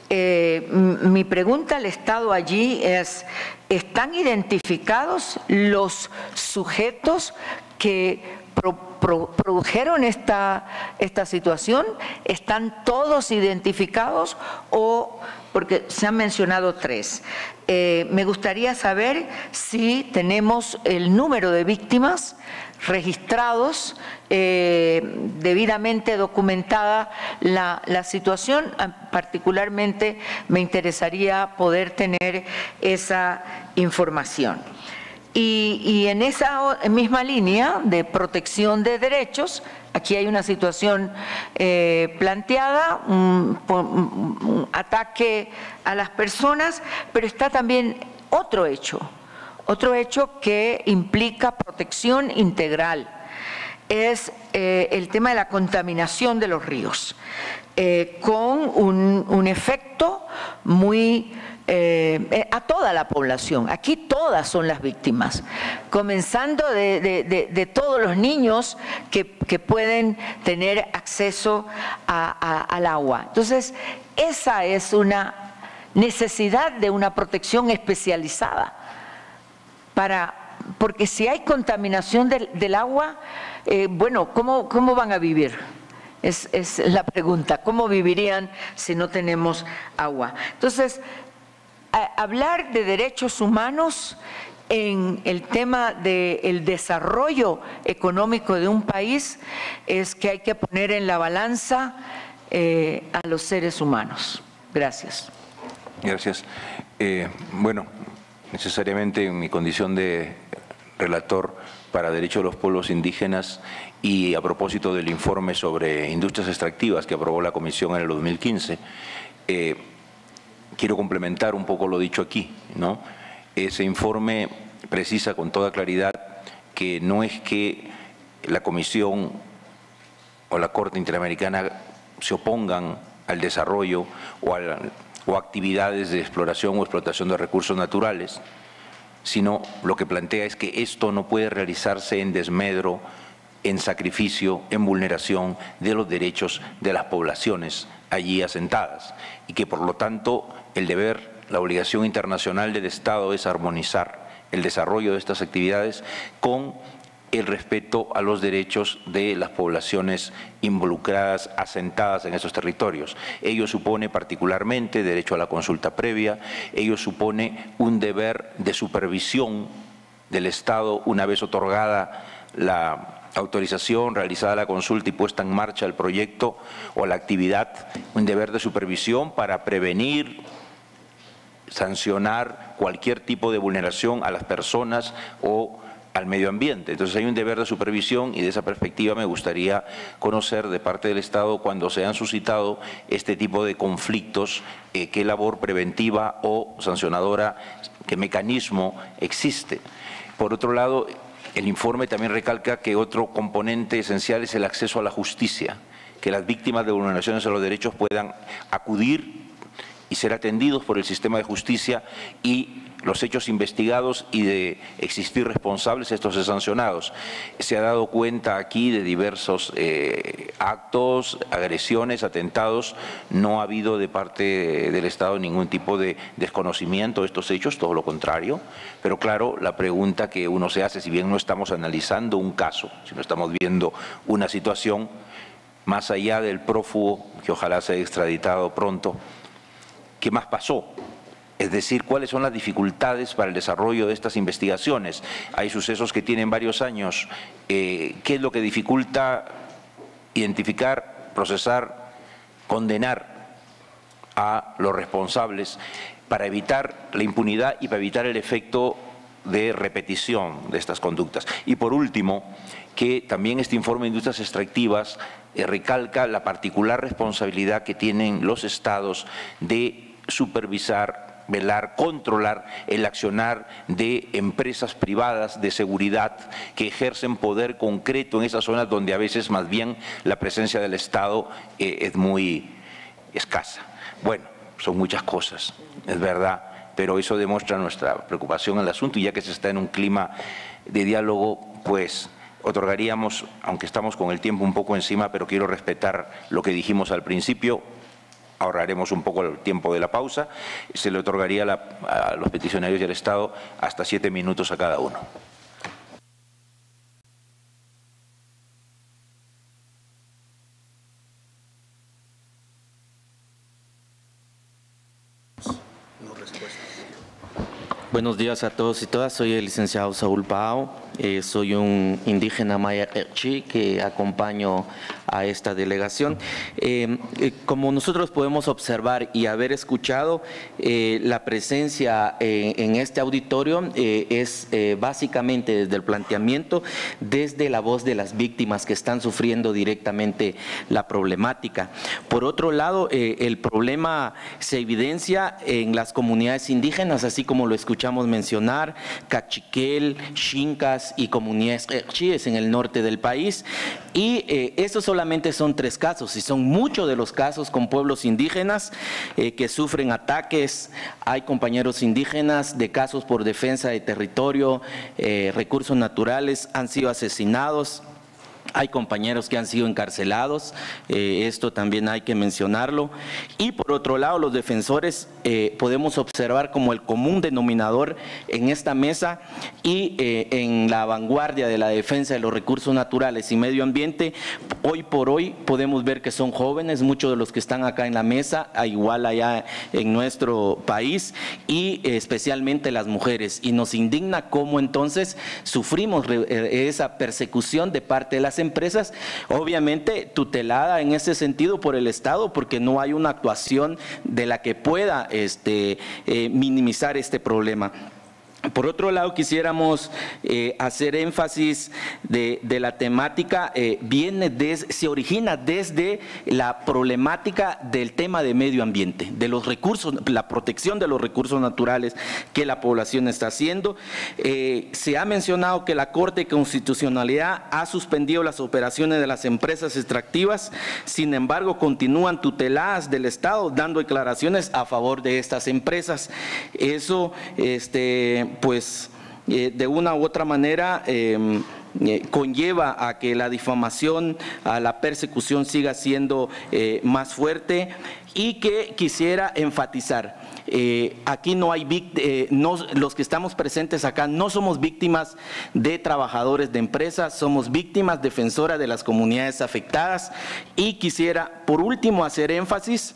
eh, mi pregunta al Estado allí es, ¿están identificados los sujetos que pro, pro, produjeron esta, esta situación? ¿Están todos identificados? O, porque se han mencionado tres. Eh, me gustaría saber si tenemos el número de víctimas registrados, eh, debidamente documentada la, la situación. Particularmente me interesaría poder tener esa información. Y, y en esa misma línea de protección de derechos, aquí hay una situación eh, planteada, un, un ataque a las personas, pero está también otro hecho, otro hecho que implica protección integral. Es eh, el tema de la contaminación de los ríos, eh, con un, un efecto muy Eh, a toda la población. Aquí todas son las víctimas, comenzando de, de, de, de todos los niños que, que pueden tener acceso a, a, al agua. Entonces, esa es una necesidad de una protección especializada, para, porque si hay contaminación del, del agua, eh, bueno, ¿cómo, cómo van a vivir? Es, es la pregunta, ¿cómo vivirían si no tenemos agua? Entonces, hablar de derechos humanos en el tema del desarrollo económico de un país es que hay que poner en la balanza eh, a los seres humanos. Gracias. Gracias. Eh, bueno, necesariamente en mi condición de relator para Derechos de los Pueblos Indígenas y a propósito del informe sobre industrias extractivas que aprobó la Comisión en el dos mil quince, eh, quiero complementar un poco lo dicho aquí, ¿no? Ese informe precisa con toda claridad que no es que la Comisión o la Corte Interamericana se opongan al desarrollo o, al, o actividades de exploración o explotación de recursos naturales, sino lo que plantea es que esto no puede realizarse en desmedro, en sacrificio, en vulneración de los derechos de las poblaciones allí asentadas y que por lo tanto el deber, la obligación internacional del Estado es armonizar el desarrollo de estas actividades con el respeto a los derechos de las poblaciones involucradas, asentadas en esos territorios. Ello supone particularmente derecho a la consulta previa, ello supone un deber de supervisión del Estado una vez otorgada la autorización, realizada la consulta y puesta en marcha el proyecto o la actividad, un deber de supervisión para prevenir, sancionar cualquier tipo de vulneración a las personas o al medio ambiente. Entonces hay un deber de supervisión y de esa perspectiva me gustaría conocer de parte del Estado cuando se han suscitado este tipo de conflictos, eh, qué labor preventiva o sancionadora, qué mecanismo existe. Por otro lado, el informe también recalca que otro componente esencial es el acceso a la justicia, que las víctimas de vulneraciones a los derechos puedan acudir y ser atendidos por el sistema de justicia y los hechos investigados y de existir responsables, estos se sancionados. Se ha dado cuenta aquí de diversos eh, actos, agresiones, atentados. No ha habido de parte del Estado ningún tipo de desconocimiento de estos hechos, todo lo contrario. Pero claro, la pregunta que uno se hace, si bien no estamos analizando un caso, sino estamos viendo una situación, más allá del prófugo, que ojalá sea extraditado pronto, ¿qué más pasó? Es decir, ¿cuáles son las dificultades para el desarrollo de estas investigaciones? Hay sucesos que tienen varios años. Eh, ¿Qué es lo que dificulta identificar, procesar, condenar a los responsables para evitar la impunidad y para evitar el efecto de repetición de estas conductas? Y por último, que también este informe de industrias extractivas eh, recalca la particular responsabilidad que tienen los estados de supervisar, velar, controlar el accionar de empresas privadas de seguridad que ejercen poder concreto en esas zonas donde a veces más bien la presencia del Estado eh, es muy escasa. Bueno, son muchas cosas, es verdad, pero eso demuestra nuestra preocupación en el asunto y ya que se está en un clima de diálogo, pues otorgaríamos, aunque estamos con el tiempo un poco encima, pero quiero respetar lo que dijimos al principio, ahorraremos un poco el tiempo de la pausa, se le otorgaría la, a los peticionarios y al Estado hasta siete minutos a cada uno. Buenos días a todos y todas, soy el licenciado Saúl Pajau, eh, soy un indígena maya quechí que acompaño a esta delegación. Eh, eh, como nosotros podemos observar y haber escuchado, eh, la presencia eh, en este auditorio eh, es eh, básicamente desde el planteamiento, desde la voz de las víctimas que están sufriendo directamente la problemática. Por otro lado, eh, el problema se evidencia en las comunidades indígenas, así como lo escuchamos mencionar, Cachiquel, Xincas y comunidades quechíes en el norte del país. Y eh, esos solamente son tres casos, y son muchos de los casos con pueblos indígenas eh, que sufren ataques. Hay compañeros indígenas de casos por defensa de territorio, eh, recursos naturales, han sido asesinados. Hay compañeros que han sido encarcelados, eh, esto también hay que mencionarlo. Y por otro lado, los defensores eh, podemos observar como el común denominador en esta mesa y eh, en la vanguardia de la defensa de los recursos naturales y medio ambiente, hoy por hoy podemos ver que son jóvenes, muchos de los que están acá en la mesa, igual allá en nuestro país, y eh, especialmente las mujeres. Y nos indigna cómo entonces sufrimos esa persecución de parte de las empresas empresas, obviamente tutelada en ese sentido por el Estado, porque no hay una actuación de la que pueda este, eh, minimizar este problema. Por otro lado, quisiéramos eh, hacer énfasis de, de la temática, eh, viene des, se origina desde la problemática del tema de medio ambiente, de los recursos, la protección de los recursos naturales que la población está haciendo. Eh, se ha mencionado que la Corte de Constitucionalidad ha suspendido las operaciones de las empresas extractivas, sin embargo, continúan tuteladas del Estado, dando declaraciones a favor de estas empresas. Eso, este… pues eh, de una u otra manera eh, eh, conlleva a que la difamación, a la persecución siga siendo eh, más fuerte, y que quisiera enfatizar, eh, aquí no hay víctimas, eh, no, los que estamos presentes acá no somos víctimas de trabajadores de empresas, somos víctimas defensoras de las comunidades afectadas. Y quisiera por último hacer énfasis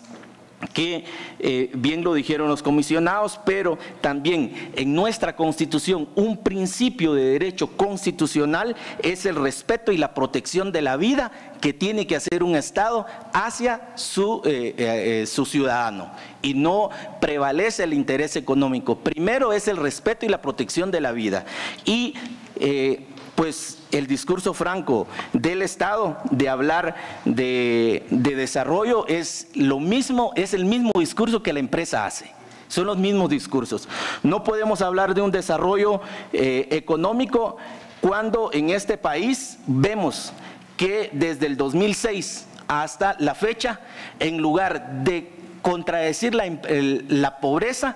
que eh, bien lo dijeron los comisionados, pero también en nuestra Constitución un principio de derecho constitucional es el respeto y la protección de la vida que tiene que hacer un Estado hacia su, eh, eh, su ciudadano, y no prevalece el interés económico. Primero es el respeto y la protección de la vida, y eh, pues el discurso franco del Estado de hablar de, de desarrollo es lo mismo, es el mismo discurso que la empresa hace. Son los mismos discursos. No podemos hablar de un desarrollo eh, económico cuando en este país vemos que desde el dos mil seis hasta la fecha, en lugar de contradecir la, el, la pobreza,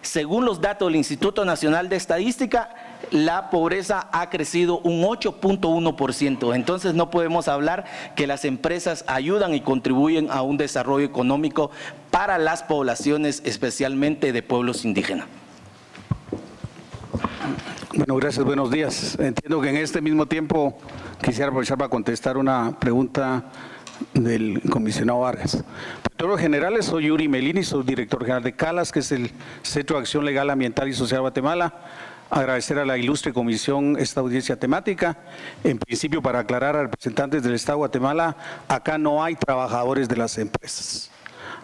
según los datos del Instituto Nacional de Estadística, la pobreza ha crecido un ocho punto uno por ciento. Entonces no podemos hablar que las empresas ayudan y contribuyen a un desarrollo económico para las poblaciones, especialmente de pueblos indígenas. Bueno, gracias, buenos días. Entiendo que en este mismo tiempo quisiera aprovechar para contestar una pregunta del comisionado Vargas. Director general, soy Yuri Melini, soy director general de Calas, que es el Centro de Acción Legal Ambiental y Social de Guatemala. Agradecer a la ilustre comisión esta audiencia temática. En principio, para aclarar a representantes del Estado de Guatemala, acá no hay trabajadores de las empresas.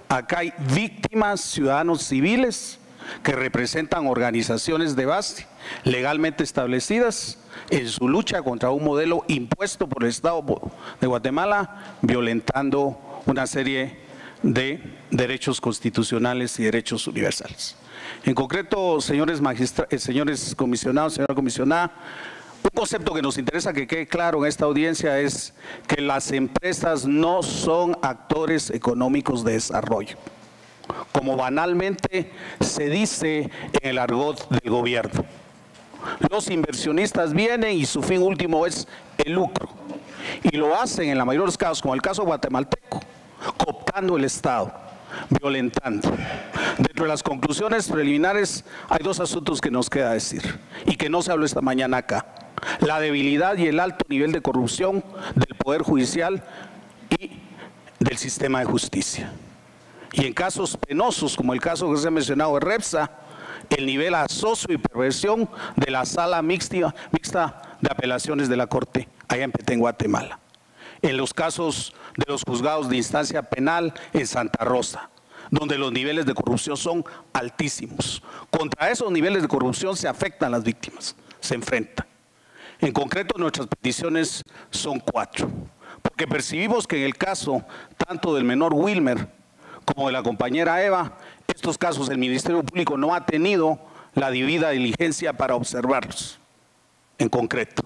Acá hay víctimas, ciudadanos civiles que representan organizaciones de base legalmente establecidas en su lucha contra un modelo impuesto por el Estado de Guatemala, violentando una serie de derechos constitucionales y derechos universales. En concreto, señores magistrados, señores comisionados, señora comisionada, un concepto que nos interesa que quede claro en esta audiencia es que las empresas no son actores económicos de desarrollo, como banalmente se dice en el argot del gobierno. Los inversionistas vienen y su fin último es el lucro, y lo hacen en la mayoría de los casos, como el caso guatemalteco, cooptando el Estado, violentando. Dentro de las conclusiones preliminares hay dos asuntos que nos queda decir y que no se habló esta mañana acá: la debilidad y el alto nivel de corrupción del Poder Judicial y del sistema de justicia. Y en casos penosos, como el caso que se ha mencionado de Repsa, el nivel asocio y perversión de la sala mixta, mixta de apelaciones de la Corte allá en Petén, Guatemala. En los casos de los juzgados de instancia penal en Santa Rosa, donde los niveles de corrupción son altísimos. Contra esos niveles de corrupción se afectan las víctimas, se enfrentan. En concreto, nuestras peticiones son cuatro, porque percibimos que en el caso tanto del menor Wilmer como de la compañera Eva, estos casos el Ministerio Público no ha tenido la debida diligencia para observarlos en concreto.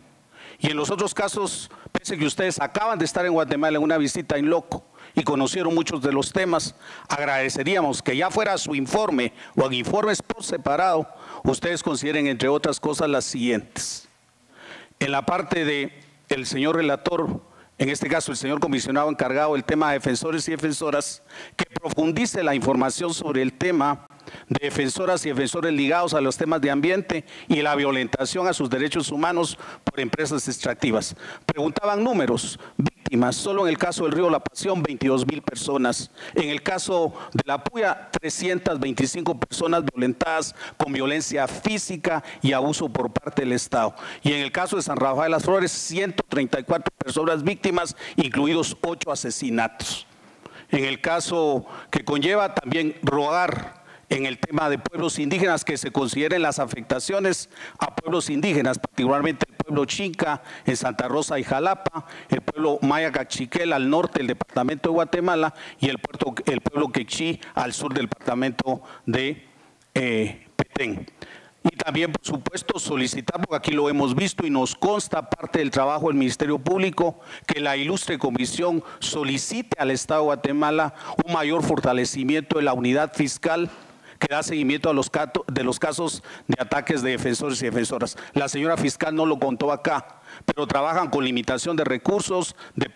Y en los otros casos, pese que ustedes acaban de estar en Guatemala en una visita en loco y conocieron muchos de los temas, agradeceríamos que ya fuera su informe o en informes por separado, ustedes consideren, entre otras cosas, las siguientes. En la parte del señor relator, en este caso el señor comisionado encargado del tema de defensores y defensoras, que profundice la información sobre el tema de defensoras y defensores ligados a los temas de ambiente y la violentación a sus derechos humanos por empresas extractivas. Preguntaban números, víctimas víctimas, solo en el caso del río La Pasión, veintidós mil personas. En el caso de La Puya, trescientas veinticinco personas violentadas con violencia física y abuso por parte del Estado. Y en el caso de San Rafael de las Flores, ciento treinta y cuatro personas víctimas, incluidos ocho asesinatos. En el caso que conlleva también rogar en el tema de pueblos indígenas, que se consideren las afectaciones a pueblos indígenas, particularmente el pueblo Chinca en Santa Rosa y Jalapa, el pueblo maya Cachiquel al norte del departamento de Guatemala y el, puerto, el pueblo Quechí al sur del departamento de eh, Petén. Y también, por supuesto, solicitar, porque aquí lo hemos visto y nos consta parte del trabajo del Ministerio Público, que la ilustre comisión solicite al Estado de Guatemala un mayor fortalecimiento de la unidad fiscal que da seguimiento a los casos, de los casos de ataques de defensores y defensoras. La señora fiscal no lo contó acá, pero trabajan con limitación de recursos, de,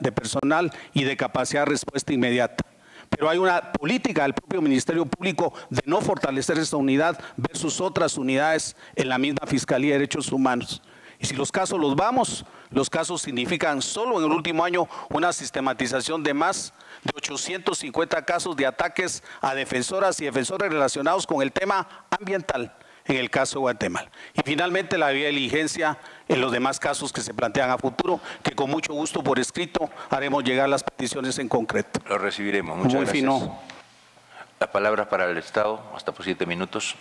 de personal y de capacidad de respuesta inmediata. Pero hay una política del propio Ministerio Público de no fortalecer esta unidad versus otras unidades en la misma Fiscalía de Derechos Humanos. Y si los casos los vamos, los casos significan solo en el último año una sistematización de más de ochocientos cincuenta casos de ataques a defensoras y defensores relacionados con el tema ambiental en el caso de Guatemala. Y finalmente la vía de diligencia en los demás casos que se plantean a futuro, que con mucho gusto por escrito haremos llegar las peticiones en concreto. Lo recibiremos, muchas gracias. Muy fino. La palabra para el Estado, hasta por siete minutos.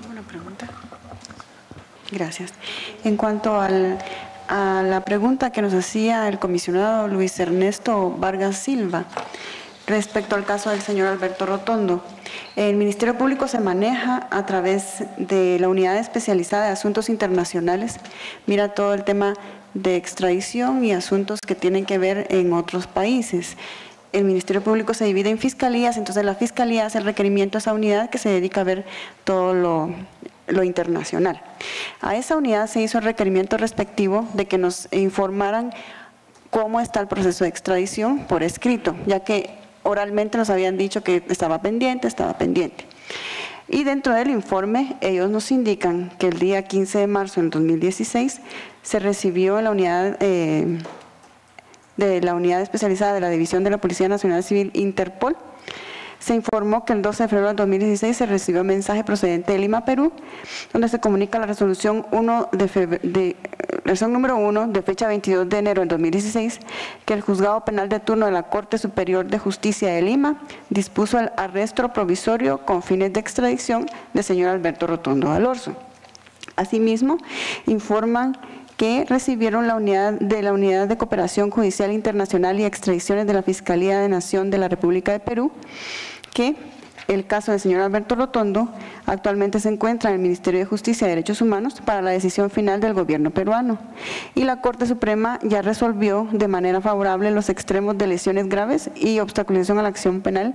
Tengo una pregunta. Gracias. En cuanto al, a la pregunta que nos hacía el comisionado Luis Ernesto Vargas Silva, respecto al caso del señor Alberto Rotondo, el Ministerio Público se maneja a través de la Unidad Especializada de Asuntos Internacionales, mira todo el tema de extradición y asuntos que tienen que ver en otros países. El Ministerio Público se divide en fiscalías, entonces la fiscalía hace el requerimiento a esa unidad que se dedica a ver todo lo... lo internacional. A esa unidad se hizo el requerimiento respectivo de que nos informaran cómo está el proceso de extradición por escrito, ya que oralmente nos habían dicho que estaba pendiente, estaba pendiente. Y dentro del informe ellos nos indican que el día quince de marzo del dos mil dieciséis se recibió en la unidad eh, de la unidad especializada de la División de la Policía Nacional Civil Interpol. Se informó que el doce de febrero del dos mil dieciséis se recibió un mensaje procedente de Lima, Perú, donde se comunica la resolución, uno de de, resolución número uno de fecha veintidós de enero del dos mil dieciséis, que el juzgado penal de turno de la Corte Superior de Justicia de Lima dispuso el arresto provisorio con fines de extradición del señor Alberto Rotondo Alorzo. Asimismo, informan que recibieron la unidad de la Unidad de Cooperación Judicial Internacional y Extradiciones de la Fiscalía de Nación de la República de Perú, que el caso del señor Alberto Rotondo actualmente se encuentra en el Ministerio de Justicia y Derechos Humanos para la decisión final del gobierno peruano. Y la Corte Suprema ya resolvió de manera favorable los extremos de lesiones graves y obstaculización a la acción penal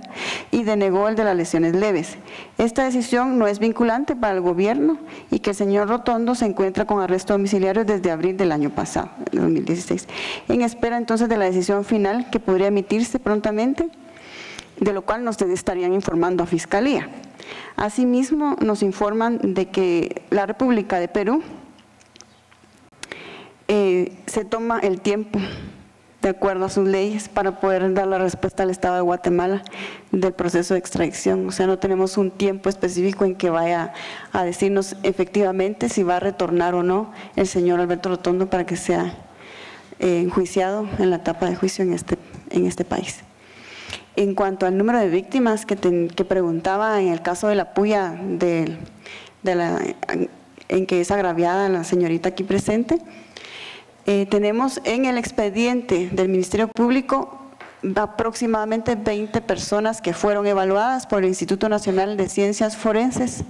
y denegó el de las lesiones leves. Esta decisión no es vinculante para el gobierno y que el señor Rotondo se encuentra con arresto domiciliario desde abril del año pasado, dos mil dieciséis. En espera entonces de la decisión final que podría emitirse prontamente, de lo cual nos estarían informando a Fiscalía. Asimismo, nos informan de que la República de Perú eh, se toma el tiempo, de acuerdo a sus leyes, para poder dar la respuesta al Estado de Guatemala del proceso de extradición. O sea, no tenemos un tiempo específico en que vaya a decirnos efectivamente si va a retornar o no el señor Alberto Rotondo para que sea eh, enjuiciado en la etapa de juicio en este, en este país. En cuanto al número de víctimas que, te, que preguntaba en el caso de La Puya, de, de la, en que es agraviada la señorita aquí presente, eh, tenemos en el expediente del Ministerio Público aproximadamente veinte personas que fueron evaluadas por el Instituto Nacional de Ciencias Forenses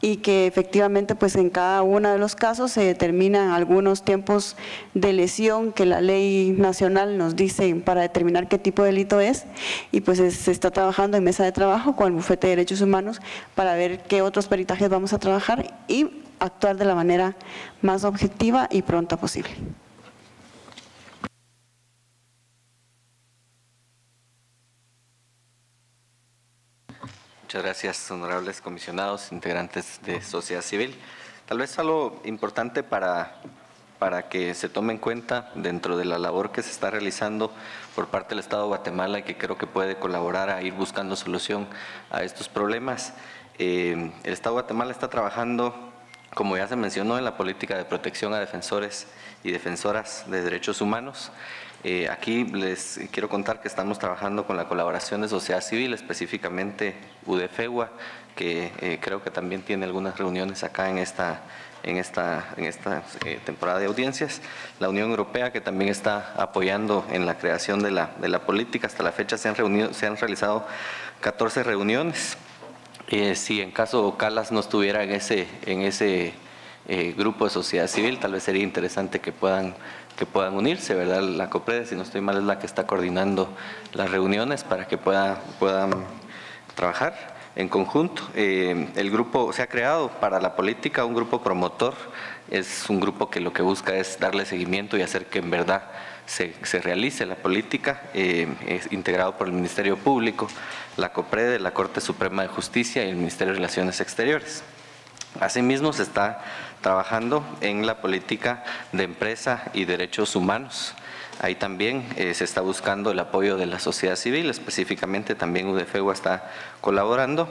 y que efectivamente pues en cada uno de los casos se determinan algunos tiempos de lesión que la ley nacional nos dice para determinar qué tipo de delito es, y pues se está trabajando en mesa de trabajo con el Bufete de Derechos Humanos para ver qué otros peritajes vamos a trabajar y actuar de la manera más objetiva y pronta posible. Muchas gracias, honorables comisionados, integrantes de sociedad civil. Tal vez algo importante para, para que se tome en cuenta dentro de la labor que se está realizando por parte del Estado de Guatemala y que creo que puede colaborar a ir buscando solución a estos problemas. Eh, el Estado de Guatemala está trabajando, como ya se mencionó, en la política de protección a defensores y defensoras de derechos humanos. Eh, aquí les quiero contar que estamos trabajando con la colaboración de sociedad civil, específicamente UDEFEGUA, que eh, creo que también tiene algunas reuniones acá en esta, en esta, en esta eh, temporada de audiencias. La Unión Europea, que también está apoyando en la creación de la, de la política. Hasta la fecha se han, reunido, se han realizado catorce reuniones. Eh, si en caso Calas no estuviera en ese, en ese eh, grupo de sociedad civil, tal vez sería interesante que puedan… que puedan unirse, ¿verdad? La COPREDEH, si no estoy mal, es la que está coordinando las reuniones para que pueda, puedan trabajar en conjunto. Eh, el grupo se ha creado para la política, un grupo promotor, es un grupo que lo que busca es darle seguimiento y hacer que en verdad se, se realice la política, eh, es integrado por el Ministerio Público, la COPREDEH, la Corte Suprema de Justicia y el Ministerio de Relaciones Exteriores. Asimismo, se está trabajando en la política de empresa y derechos humanos. Ahí también eh, se está buscando el apoyo de la sociedad civil, específicamente también UDEFEGUA está colaborando.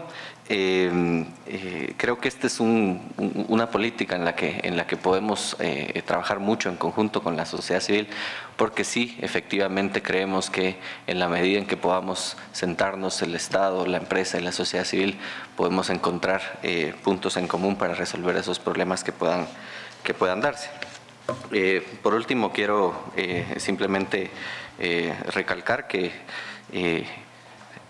Eh, eh, creo que esta es un, un, una política en la que, en la que podemos eh, trabajar mucho en conjunto con la sociedad civil, porque sí, efectivamente creemos que en la medida en que podamos sentarnos el Estado, la empresa y la sociedad civil, podemos encontrar eh, puntos en común para resolver esos problemas que puedan, que puedan darse. Eh, por último, quiero eh, simplemente eh, recalcar que eh,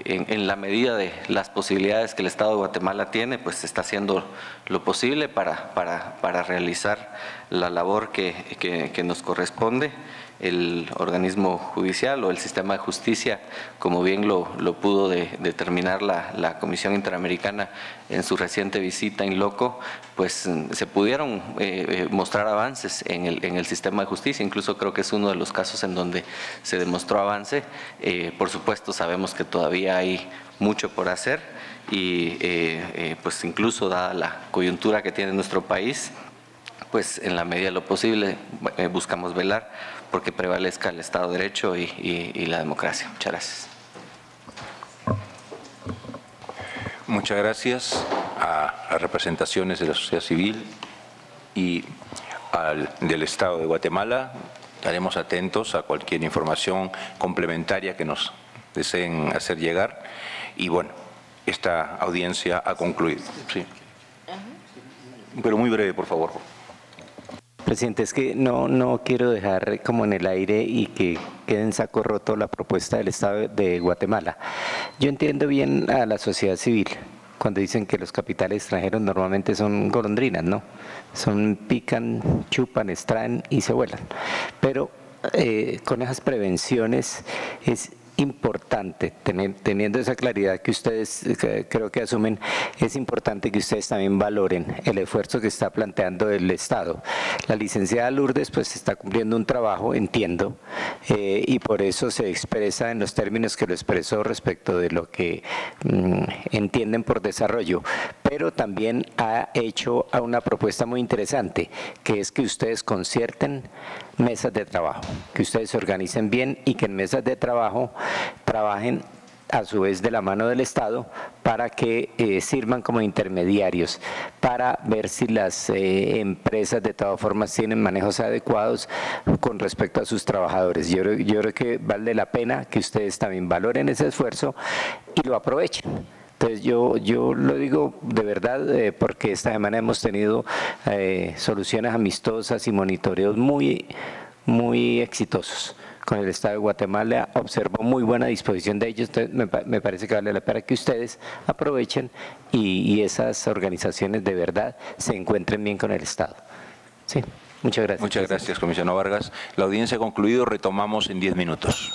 en, en la medida de las posibilidades que el Estado de Guatemala tiene, pues se está haciendo lo posible para, para, para realizar la labor que, que, que nos corresponde. El organismo judicial o el sistema de justicia, como bien lo, lo pudo de, determinar la, la Comisión Interamericana en su reciente visita in loco, pues se pudieron eh, mostrar avances en el, en el sistema de justicia. Incluso creo que es uno de los casos en donde se demostró avance. Eh, por supuesto, sabemos que todavía hay mucho por hacer y eh, eh, pues incluso dada la coyuntura que tiene nuestro país, pues en la medida de lo posible eh, buscamos velar porque prevalezca el Estado de Derecho y, y, y la democracia. Muchas gracias. Muchas gracias a las representaciones de la sociedad civil y al, del Estado de Guatemala. Estaremos atentos a cualquier información complementaria que nos deseen hacer llegar. Y bueno, esta audiencia ha concluido. Sí. Pero muy breve, por favor. Presidente, es que no, no quiero dejar como en el aire y que quede en saco roto la propuesta del Estado de Guatemala. Yo entiendo bien a la sociedad civil cuando dicen que los capitales extranjeros normalmente son golondrinas, ¿no? Son, pican, chupan, extraen y se vuelan. Pero eh, con esas prevenciones es importante, teniendo esa claridad que ustedes creo que asumen, es importante que ustedes también valoren el esfuerzo que está planteando el Estado. La licenciada Lourdes pues está cumpliendo un trabajo, entiendo, eh, y por eso se expresa en los términos que lo expresó respecto de lo que mm, entienden por desarrollo, pero también ha hecho una propuesta muy interesante, que es que ustedes concierten mesas de trabajo, que ustedes se organicen bien y que en mesas de trabajo trabajen a su vez de la mano del Estado para que eh, sirvan como intermediarios, para ver si las eh, empresas de todas formas tienen manejos adecuados con respecto a sus trabajadores. Yo, yo creo que vale la pena que ustedes también valoren ese esfuerzo y lo aprovechen. Entonces yo, yo lo digo de verdad eh, porque esta semana hemos tenido eh, soluciones amistosas y monitoreos muy, muy exitosos con el Estado de Guatemala. Observo muy buena disposición de ellos, entonces me, me parece que vale la pena que ustedes aprovechen y, y esas organizaciones de verdad se encuentren bien con el Estado. Sí, muchas gracias. Muchas gracias, comisionado Vargas. La audiencia ha concluido, retomamos en diez minutos.